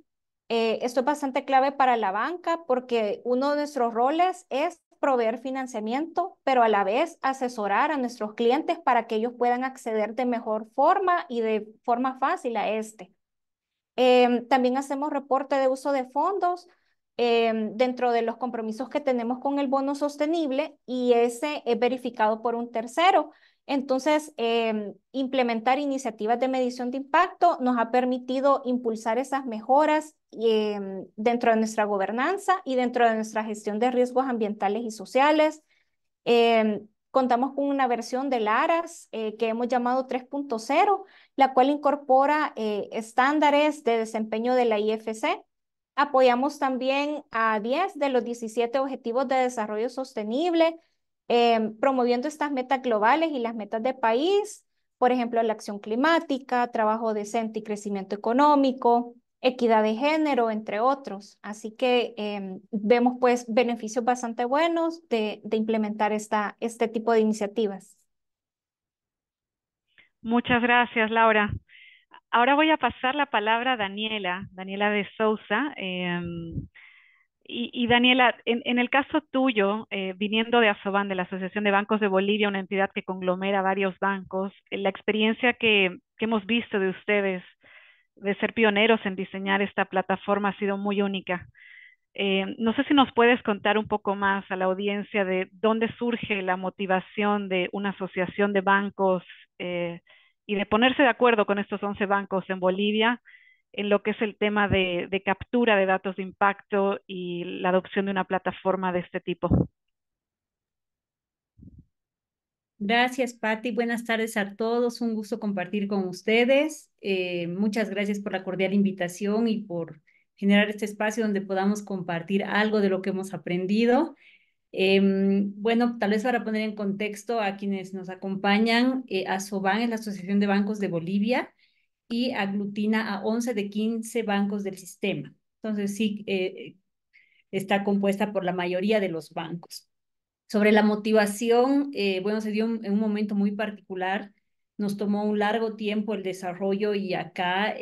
Esto es bastante clave para la banca porque uno de nuestros roles es proveer financiamiento, pero a la vez asesorar a nuestros clientes para que ellos puedan acceder de mejor forma y de forma fácil a este. También hacemos reporte de uso de fondos dentro de los compromisos que tenemos con el bono sostenible y ese es verificado por un tercero. Entonces, implementar iniciativas de medición de impacto nos ha permitido impulsar esas mejoras dentro de nuestra gobernanza y dentro de nuestra gestión de riesgos ambientales y sociales. Contamos con una versión del ARAS que hemos llamado 3.0, la cual incorpora estándares de desempeño de la IFC. Apoyamos también a 10 de los 17 Objetivos de Desarrollo Sostenible, promoviendo estas metas globales y las metas de país, por ejemplo, la acción climática, trabajo decente y crecimiento económico, equidad de género, entre otros. Así que vemos pues beneficios bastante buenos de implementar este tipo de iniciativas. Muchas gracias, Laura. Ahora voy a pasar la palabra a Daniela de Sousa. Y Daniela, en el caso tuyo, viniendo de ASOBAN, de la Asociación de Bancos de Bolivia, una entidad que conglomera varios bancos, la experiencia que hemos visto de ustedes de ser pioneros en diseñar esta plataforma ha sido muy única. No sé si nos puedes contar un poco más a la audiencia de dónde surge la motivación de una asociación de bancos y de ponerse de acuerdo con estos 11 bancos en Bolivia, en lo que es el tema de captura de datos de impacto y la adopción de una plataforma de este tipo. Gracias, Pati. Buenas tardes a todos. Un gusto compartir con ustedes. Muchas gracias por la cordial invitación y por generar este espacio donde podamos compartir algo de lo que hemos aprendido. Bueno, tal vez para poner en contexto a quienes nos acompañan, ASOBAN es la Asociación de Bancos de Bolivia, y aglutina a 11 de 15 bancos del sistema. Entonces sí, está compuesta por la mayoría de los bancos. Sobre la motivación, bueno, se dio en un momento muy particular. Nos tomó un largo tiempo el desarrollo y acá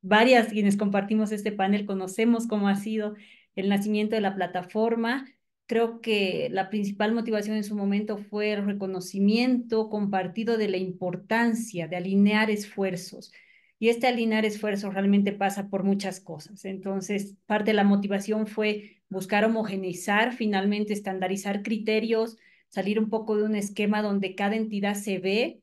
varias quienes compartimos este panel conocemos cómo ha sido el nacimiento de la plataforma. Creo que la principal motivación en su momento fue el reconocimiento compartido de la importancia de alinear esfuerzos. Y este alinear esfuerzos realmente pasa por muchas cosas. Entonces, parte de la motivación fue buscar homogeneizar, finalmente estandarizar criterios, salir un poco de un esquema donde cada entidad se ve,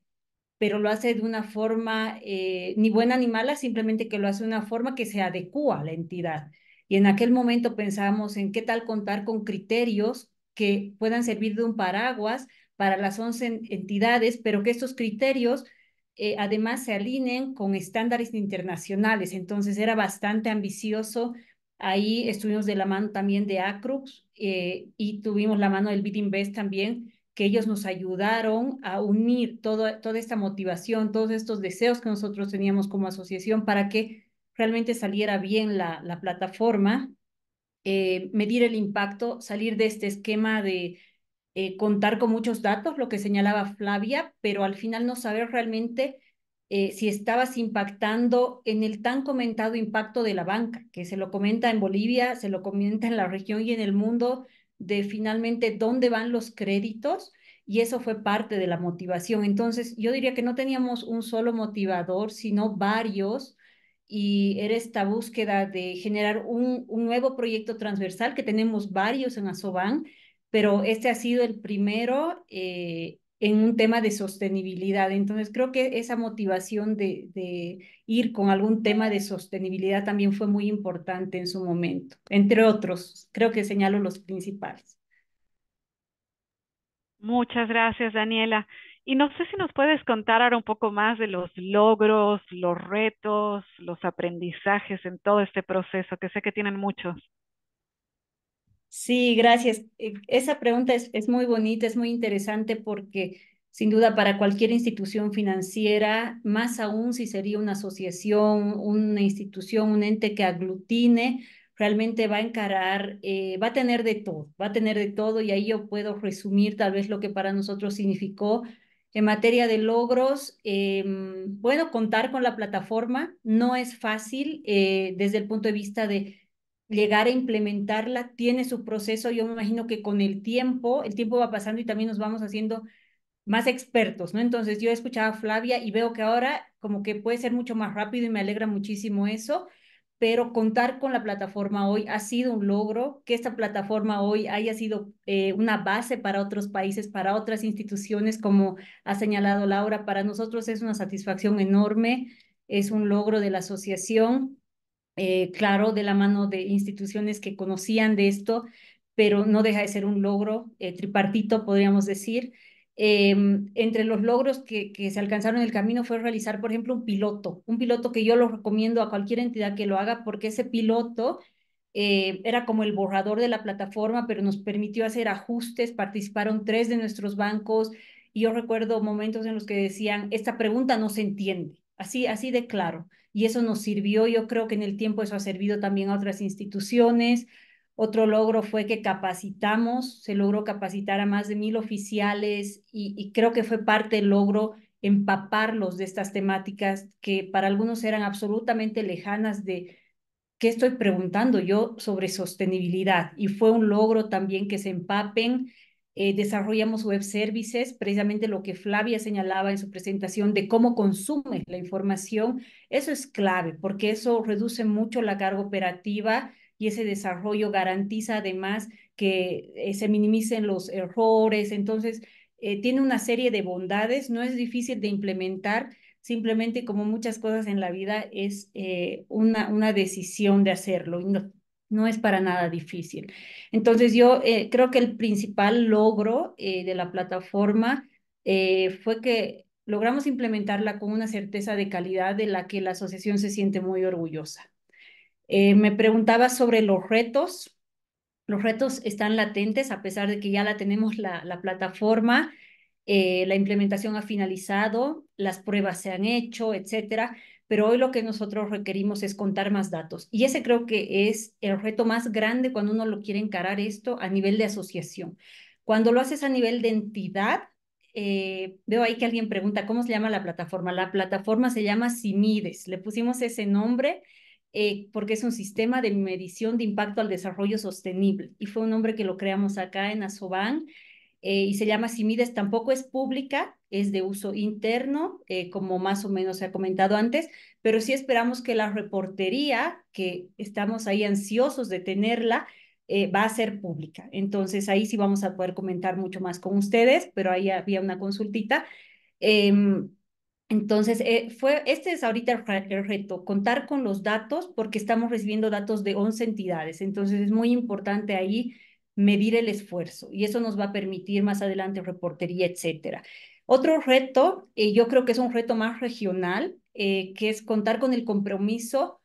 pero lo hace de una forma ni buena ni mala, simplemente que lo hace de una forma que se adecúa a la entidad. Y en aquel momento pensamos en qué tal contar con criterios que puedan servir de un paraguas para las 11 entidades, pero que estos criterios además se alineen con estándares internacionales. Entonces era bastante ambicioso. Ahí estuvimos de la mano también de Acrux y tuvimos la mano del BID Invest también, que ellos nos ayudaron a unir toda esta motivación, todos estos deseos que nosotros teníamos como asociación para que realmente saliera bien la plataforma, medir el impacto, salir de este esquema de contar con muchos datos, lo que señalaba Flavia, pero al final no saber realmente si estabas impactando en el tan comentado impacto de la banca, que se lo comenta en Bolivia, se lo comenta en la región y en el mundo, de finalmente dónde van los créditos, y eso fue parte de la motivación. Entonces, yo diría que no teníamos un solo motivador, sino varios, y era esta búsqueda de generar un nuevo proyecto transversal, que tenemos varios en Asoban, pero este ha sido el primero en un tema de sostenibilidad. Entonces, creo que esa motivación de ir con algún tema de sostenibilidad también fue muy importante en su momento. Entre otros, creo que señalo los principales. Muchas gracias, Daniela. Y no sé si nos puedes contar ahora un poco más de los logros, los retos, los aprendizajes en todo este proceso, que sé que tienen muchos. Sí, gracias. Esa pregunta es muy bonita, es muy interesante porque sin duda para cualquier institución financiera, más aún si sería una asociación, una institución, un ente que aglutine, realmente va a encarar, va a tener de todo, y ahí yo puedo resumir tal vez lo que para nosotros significó en materia de logros. Bueno, contar con la plataforma no es fácil desde el punto de vista de llegar a implementarla, tiene su proceso. Yo me imagino que con el tiempo va pasando y también nos vamos haciendo más expertos, ¿no? Entonces yo escuchaba a Flavia y veo que ahora como que puede ser mucho más rápido y me alegra muchísimo eso, pero contar con la plataforma hoy ha sido un logro, que esta plataforma hoy haya sido una base para otros países, para otras instituciones, como ha señalado Laura, para nosotros es una satisfacción enorme, es un logro de la asociación. Claro, de la mano de instituciones que conocían de esto, pero no deja de ser un logro tripartito, podríamos decir. Entre los logros que se alcanzaron en el camino fue realizar, por ejemplo, un piloto que yo lo recomiendo a cualquier entidad que lo haga, porque ese piloto era como el borrador de la plataforma, pero nos permitió hacer ajustes. Participaron 3 de nuestros bancos y yo recuerdo momentos en los que decían, esta pregunta no se entiende, así de claro. Y eso nos sirvió, yo creo que en el tiempo eso ha servido también a otras instituciones. Otro logro fue que capacitamos, se logró capacitar a más de 1000 oficiales y creo que fue parte del logro empaparlos de estas temáticas que para algunos eran absolutamente lejanas de qué estoy preguntando yo sobre sostenibilidad. Y fue un logro también que se empapen. Desarrollamos web services, precisamente lo que Flavia señalaba en su presentación de cómo consume la información. Eso es clave porque eso reduce mucho la carga operativa y ese desarrollo garantiza además que se minimicen los errores. Entonces, tiene una serie de bondades, no es difícil de implementar, simplemente como muchas cosas en la vida es una decisión de hacerlo. No es para nada difícil. Entonces yo creo que el principal logro de la plataforma fue que logramos implementarla con una certeza de calidad de la que la asociación se siente muy orgullosa. Me preguntaba sobre los retos. Los retos están latentes a pesar de que ya la tenemos la plataforma, la implementación ha finalizado, las pruebas se han hecho, etcétera. Pero hoy lo que nosotros requerimos es contar más datos. Y ese creo que es el reto más grande cuando uno lo quiere encarar esto a nivel de asociación. Cuando lo haces a nivel de entidad, veo ahí que alguien pregunta, ¿cómo se llama la plataforma? La plataforma se llama Simides. Le pusimos ese nombre porque es un sistema de medición de impacto al desarrollo sostenible. Y fue un nombre que lo creamos acá en Asoban. Y se llama Simides, tampoco es pública, es de uso interno, como más o menos se ha comentado antes, pero sí esperamos que la reportería, que estamos ahí ansiosos de tenerla, va a ser pública. Entonces ahí sí vamos a poder comentar mucho más con ustedes, pero ahí había una consultita. Entonces, este es ahorita el reto, contar con los datos, porque estamos recibiendo datos de 11 entidades, entonces es muy importante ahí medir el esfuerzo, y eso nos va a permitir más adelante reportería, etcétera. Otro reto, yo creo que es un reto más regional, que es contar con el compromiso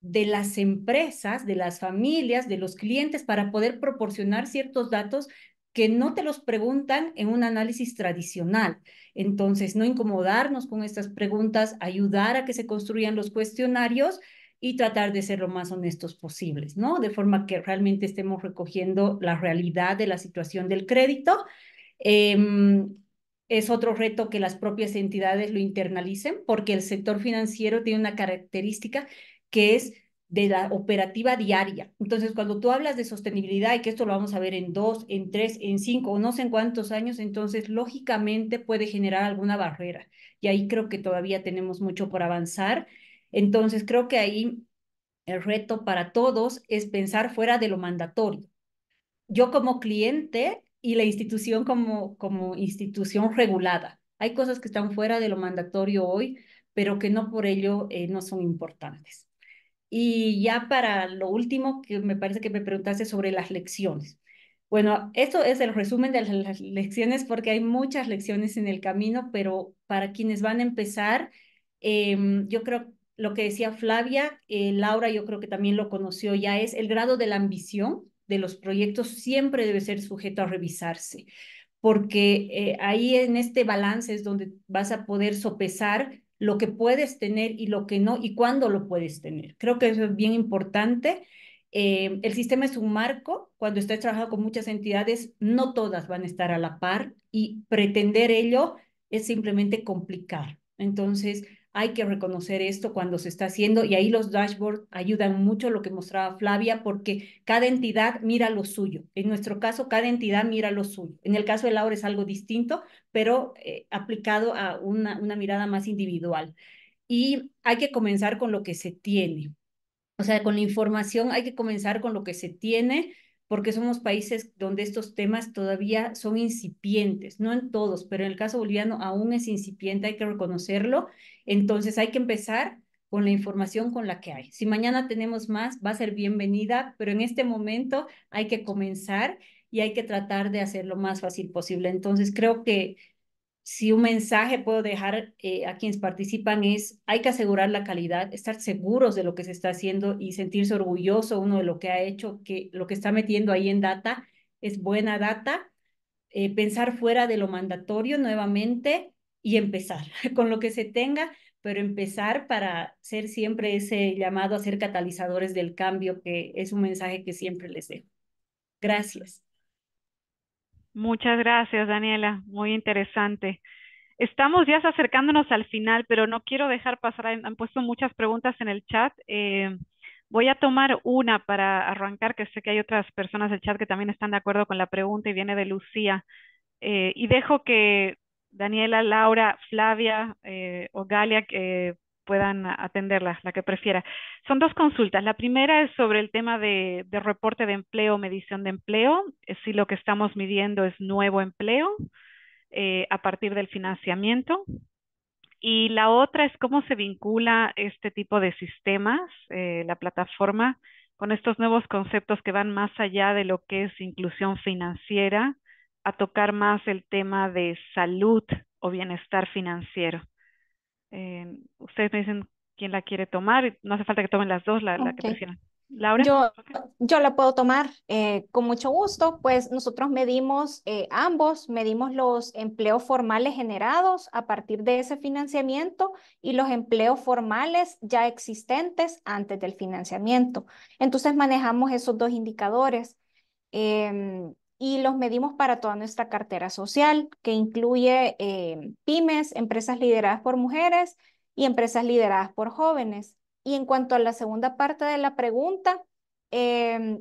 de las empresas, de las familias, de los clientes, para poder proporcionar ciertos datos que no te los preguntan en un análisis tradicional. Entonces, no incomodarnos con estas preguntas, ayudar a que se construyan los cuestionarios y tratar de ser lo más honestos posibles, ¿no? De forma que realmente estemos recogiendo la realidad de la situación del crédito. Es otro reto que las propias entidades lo internalicen, porque el sector financiero tiene una característica que es de la operativa diaria. Entonces, cuando tú hablas de sostenibilidad y que esto lo vamos a ver en 2, en 3, en 5 o no sé en cuántos años, entonces lógicamente puede generar alguna barrera. Y ahí creo que todavía tenemos mucho por avanzar. Entonces, creo que ahí el reto para todos es pensar fuera de lo mandatorio. Yo como cliente y la institución como institución regulada. Hay cosas que están fuera de lo mandatorio hoy, pero que no por ello no son importantes. Y ya para lo último, que me parece que me preguntaste sobre las lecciones. Bueno, esto es el resumen de las lecciones, porque hay muchas lecciones en el camino, pero para quienes van a empezar, yo creo lo que decía Flavia, Laura yo creo que también lo conoció ya, es el grado de la ambición de los proyectos siempre debe ser sujeto a revisarse, porque ahí en este balance es donde vas a poder sopesar lo que puedes tener y lo que no, y cuándo lo puedes tener. Creo que eso es bien importante. El sistema es un marco. Cuando estés trabajando con muchas entidades, no todas van a estar a la par, y pretender ello es simplemente complicar. Entonces, hay que reconocer esto cuando se está haciendo, y ahí los dashboards ayudan mucho, lo que mostraba Flavia, porque cada entidad mira lo suyo. En nuestro caso, cada entidad mira lo suyo. En el caso de Laura es algo distinto, pero aplicado a una mirada más individual. Y hay que comenzar con lo que se tiene. O sea, con la información hay que comenzar con lo que se tiene, porque somos países donde estos temas todavía son incipientes, no en todos, pero en el caso boliviano aún es incipiente, hay que reconocerlo. Entonces hay que empezar con la información con la que hay. Si mañana tenemos más, va a ser bienvenida, pero en este momento hay que comenzar y hay que tratar de hacerlo más fácil posible. Entonces creo que si un mensaje puedo dejar a quienes participan es, hay que asegurar la calidad, estar seguros de lo que se está haciendo y sentirse orgulloso uno de lo que ha hecho, que lo que está metiendo ahí en data es buena data, pensar fuera de lo mandatorio nuevamente, y empezar con lo que se tenga, pero empezar para ser siempre ese llamado a ser catalizadores del cambio, que es un mensaje que siempre les dejo. Gracias. Muchas gracias, Daniela. Muy interesante. Estamos ya acercándonos al final, pero no quiero dejar pasar, han puesto muchas preguntas en el chat. Voy a tomar una para arrancar, que sé que hay otras personas del chat que también están de acuerdo con la pregunta y viene de Lucía. Y dejo que Daniela, Laura, Flavia o Galia puedan atenderlas, la que prefiera. Son dos consultas. La primera es sobre el tema de reporte de empleo, medición de empleo. Si lo que estamos midiendo es nuevo empleo a partir del financiamiento. Y la otra es cómo se vincula este tipo de sistemas, la plataforma, con estos nuevos conceptos que van más allá de lo que es inclusión financiera, a tocar más el tema de salud o bienestar financiero. Ustedes me dicen quién la quiere tomar, no hace falta que tomen las dos, la que prefieran. Laura. Yo la puedo tomar con mucho gusto. Pues nosotros medimos, medimos los empleos formales generados a partir de ese financiamiento y los empleos formales ya existentes antes del financiamiento. Entonces manejamos esos dos indicadores. Y los medimos para toda nuestra cartera social, que incluye pymes, empresas lideradas por mujeres y empresas lideradas por jóvenes. Y en cuanto a la segunda parte de la pregunta,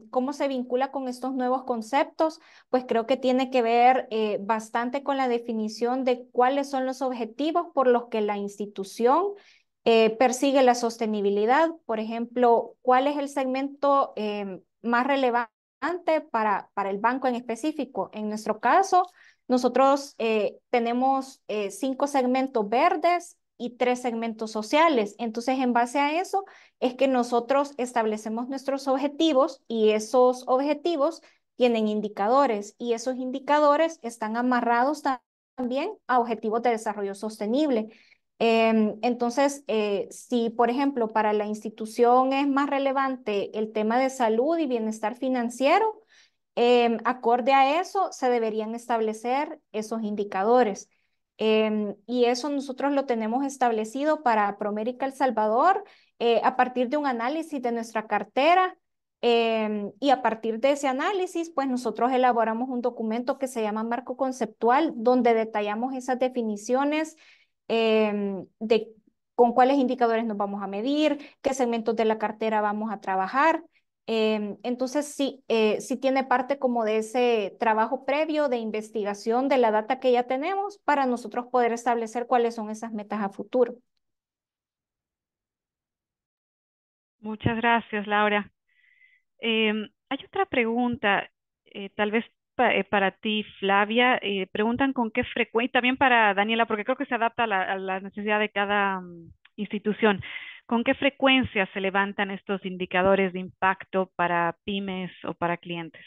¿cómo se vincula con estos nuevos conceptos? Pues creo que tiene que ver bastante con la definición de cuáles son los objetivos por los que la institución persigue la sostenibilidad. Por ejemplo, ¿cuál es el segmento más relevante para el banco en específico? En nuestro caso, nosotros tenemos 5 segmentos verdes y 3 segmentos sociales. Entonces, en base a eso es que nosotros establecemos nuestros objetivos, y esos objetivos tienen indicadores y esos indicadores están amarrados también a objetivos de desarrollo sostenible. Entonces, si por ejemplo para la institución es más relevante el tema de salud y bienestar financiero, acorde a eso se deberían establecer esos indicadores. Y eso nosotros lo tenemos establecido para Promérica El Salvador a partir de un análisis de nuestra cartera y a partir de ese análisis, pues nosotros elaboramos un documento que se llama Marco Conceptual, donde detallamos esas definiciones de con cuáles indicadores nos vamos a medir, qué segmentos de la cartera vamos a trabajar. Entonces, sí tiene parte como de ese trabajo previo de investigación de la data que ya tenemos para nosotros poder establecer cuáles son esas metas a futuro. Muchas gracias, Laura. Hay otra pregunta, tal vez para ti, Flavia. Preguntan con qué frecuencia, también para Daniela, porque creo que se adapta a la necesidad de cada institución. ¿Con qué frecuencia se levantan estos indicadores de impacto para pymes o para clientes?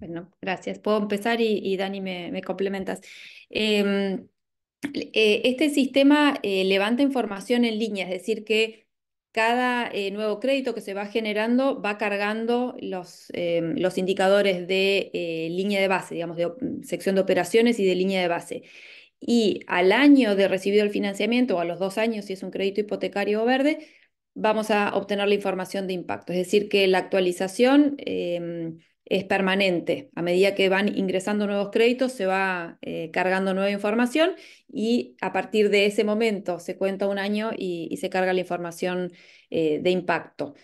Bueno, gracias. Puedo empezar y Dani me complementas. Este sistema levanta información en línea, es decir que cada nuevo crédito que se va generando va cargando los indicadores de línea de base, digamos, de sección de operaciones y de línea de base. Y al año de recibido el financiamiento, o a los 2 años si es un crédito hipotecario o verde, vamos a obtener la información de impacto. Es decir, que la actualización es permanente. A medida que van ingresando nuevos créditos, se va cargando nueva información y a partir de ese momento se cuenta 1 año y se carga la información de impacto.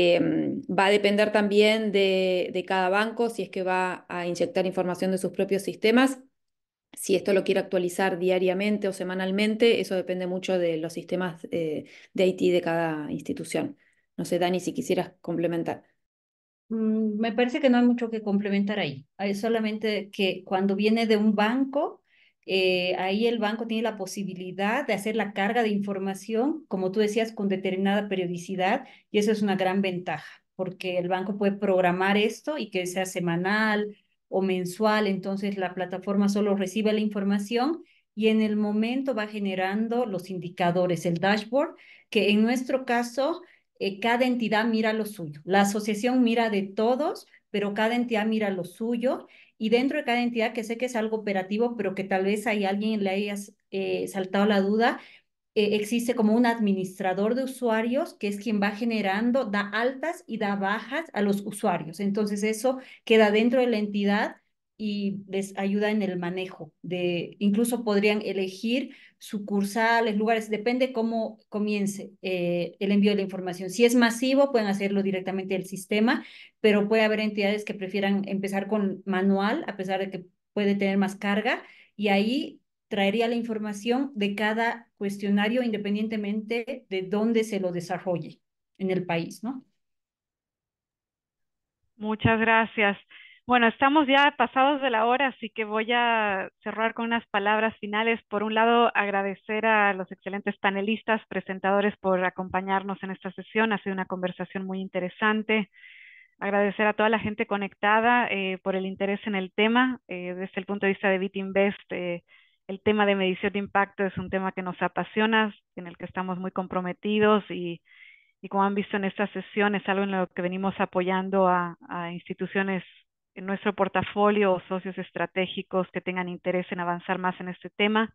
Va a depender también de cada banco, si es que va a inyectar información de sus propios sistemas. Si esto lo quiere actualizar diariamente o semanalmente, eso depende mucho de los sistemas de IT de cada institución. No sé, Dani, si quisieras complementar. Me parece que no hay mucho que complementar ahí. Hay solamente que cuando viene de un banco, ahí el banco tiene la posibilidad de hacer la carga de información, como tú decías, con determinada periodicidad, y eso es una gran ventaja, porque el banco puede programar esto y que sea semanal o mensual, entonces la plataforma solo recibe la información y en el momento va generando los indicadores, el dashboard, que en nuestro caso cada entidad mira lo suyo. La asociación mira de todos, pero cada entidad mira lo suyo y dentro de cada entidad, que sé que es algo operativo, pero que tal vez hay alguien le haya saltado la duda, existe como un administrador de usuarios que es quien va generando, da altas y da bajas a los usuarios. Entonces eso queda dentro de la entidad y les ayuda en el manejo. Incluso podrían elegir sucursales, lugares, depende cómo comience el envío de la información. Si es masivo, pueden hacerlo directamente del sistema, pero puede haber entidades que prefieran empezar con manual, a pesar de que puede tener más carga, y ahí traería la información de cada cuestionario independientemente de dónde se lo desarrolle en el país, ¿no? Muchas gracias. Bueno, estamos ya pasados de la hora, así que voy a cerrar con unas palabras finales. Por un lado, agradecer a los excelentes panelistas, presentadores por acompañarnos en esta sesión. Ha sido una conversación muy interesante. Agradecer a toda la gente conectada por el interés en el tema. Desde el punto de vista de BID Invest, el tema de medición de impacto es un tema que nos apasiona, en el que estamos muy comprometidos y como han visto en esta sesión, es algo en lo que venimos apoyando a instituciones en nuestro portafolio o socios estratégicos que tengan interés en avanzar más en este tema.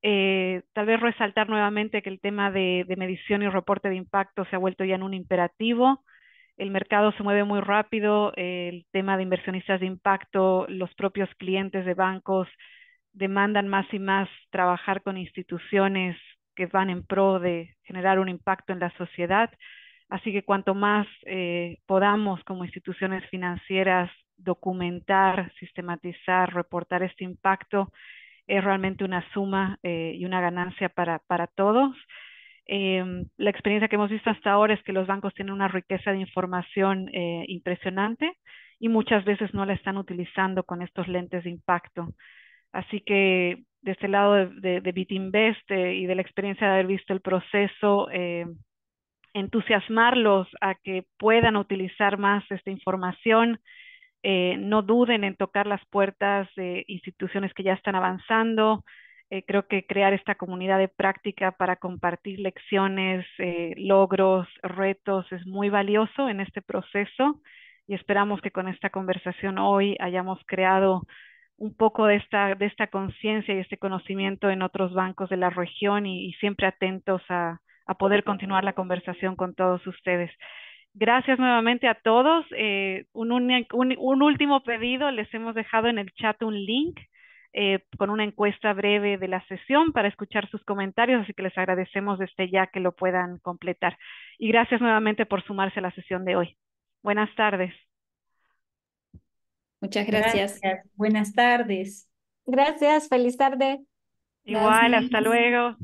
Tal vez resaltar nuevamente que el tema de medición y reporte de impacto se ha vuelto ya en un imperativo. El mercado se mueve muy rápido, el tema de inversionistas de impacto, los propios clientes de bancos demandan más y más trabajar con instituciones que van en pro de generar un impacto en la sociedad. Así que cuanto más podamos como instituciones financieras documentar, sistematizar, reportar este impacto, es realmente una suma y una ganancia para todos. La experiencia que hemos visto hasta ahora es que los bancos tienen una riqueza de información impresionante y muchas veces no la están utilizando con estos lentes de impacto. Así que de este lado de BID Invest y de la experiencia de haber visto el proceso, entusiasmarlos a que puedan utilizar más esta información. No duden en tocar las puertas de instituciones que ya están avanzando. Creo que crear esta comunidad de práctica para compartir lecciones, logros, retos es muy valioso en este proceso, y esperamos que con esta conversación hoy hayamos creado un poco de esta conciencia y este conocimiento en otros bancos de la región, y siempre atentos a poder continuar la conversación con todos ustedes. Gracias nuevamente a todos. Un último pedido, les hemos dejado en el chat un link con una encuesta breve de la sesión para escuchar sus comentarios, así que les agradecemos desde ya que lo puedan completar. Y gracias nuevamente por sumarse a la sesión de hoy. Buenas tardes. Muchas gracias. Buenas tardes. Gracias, feliz tarde. Igual, gracias. Hasta luego.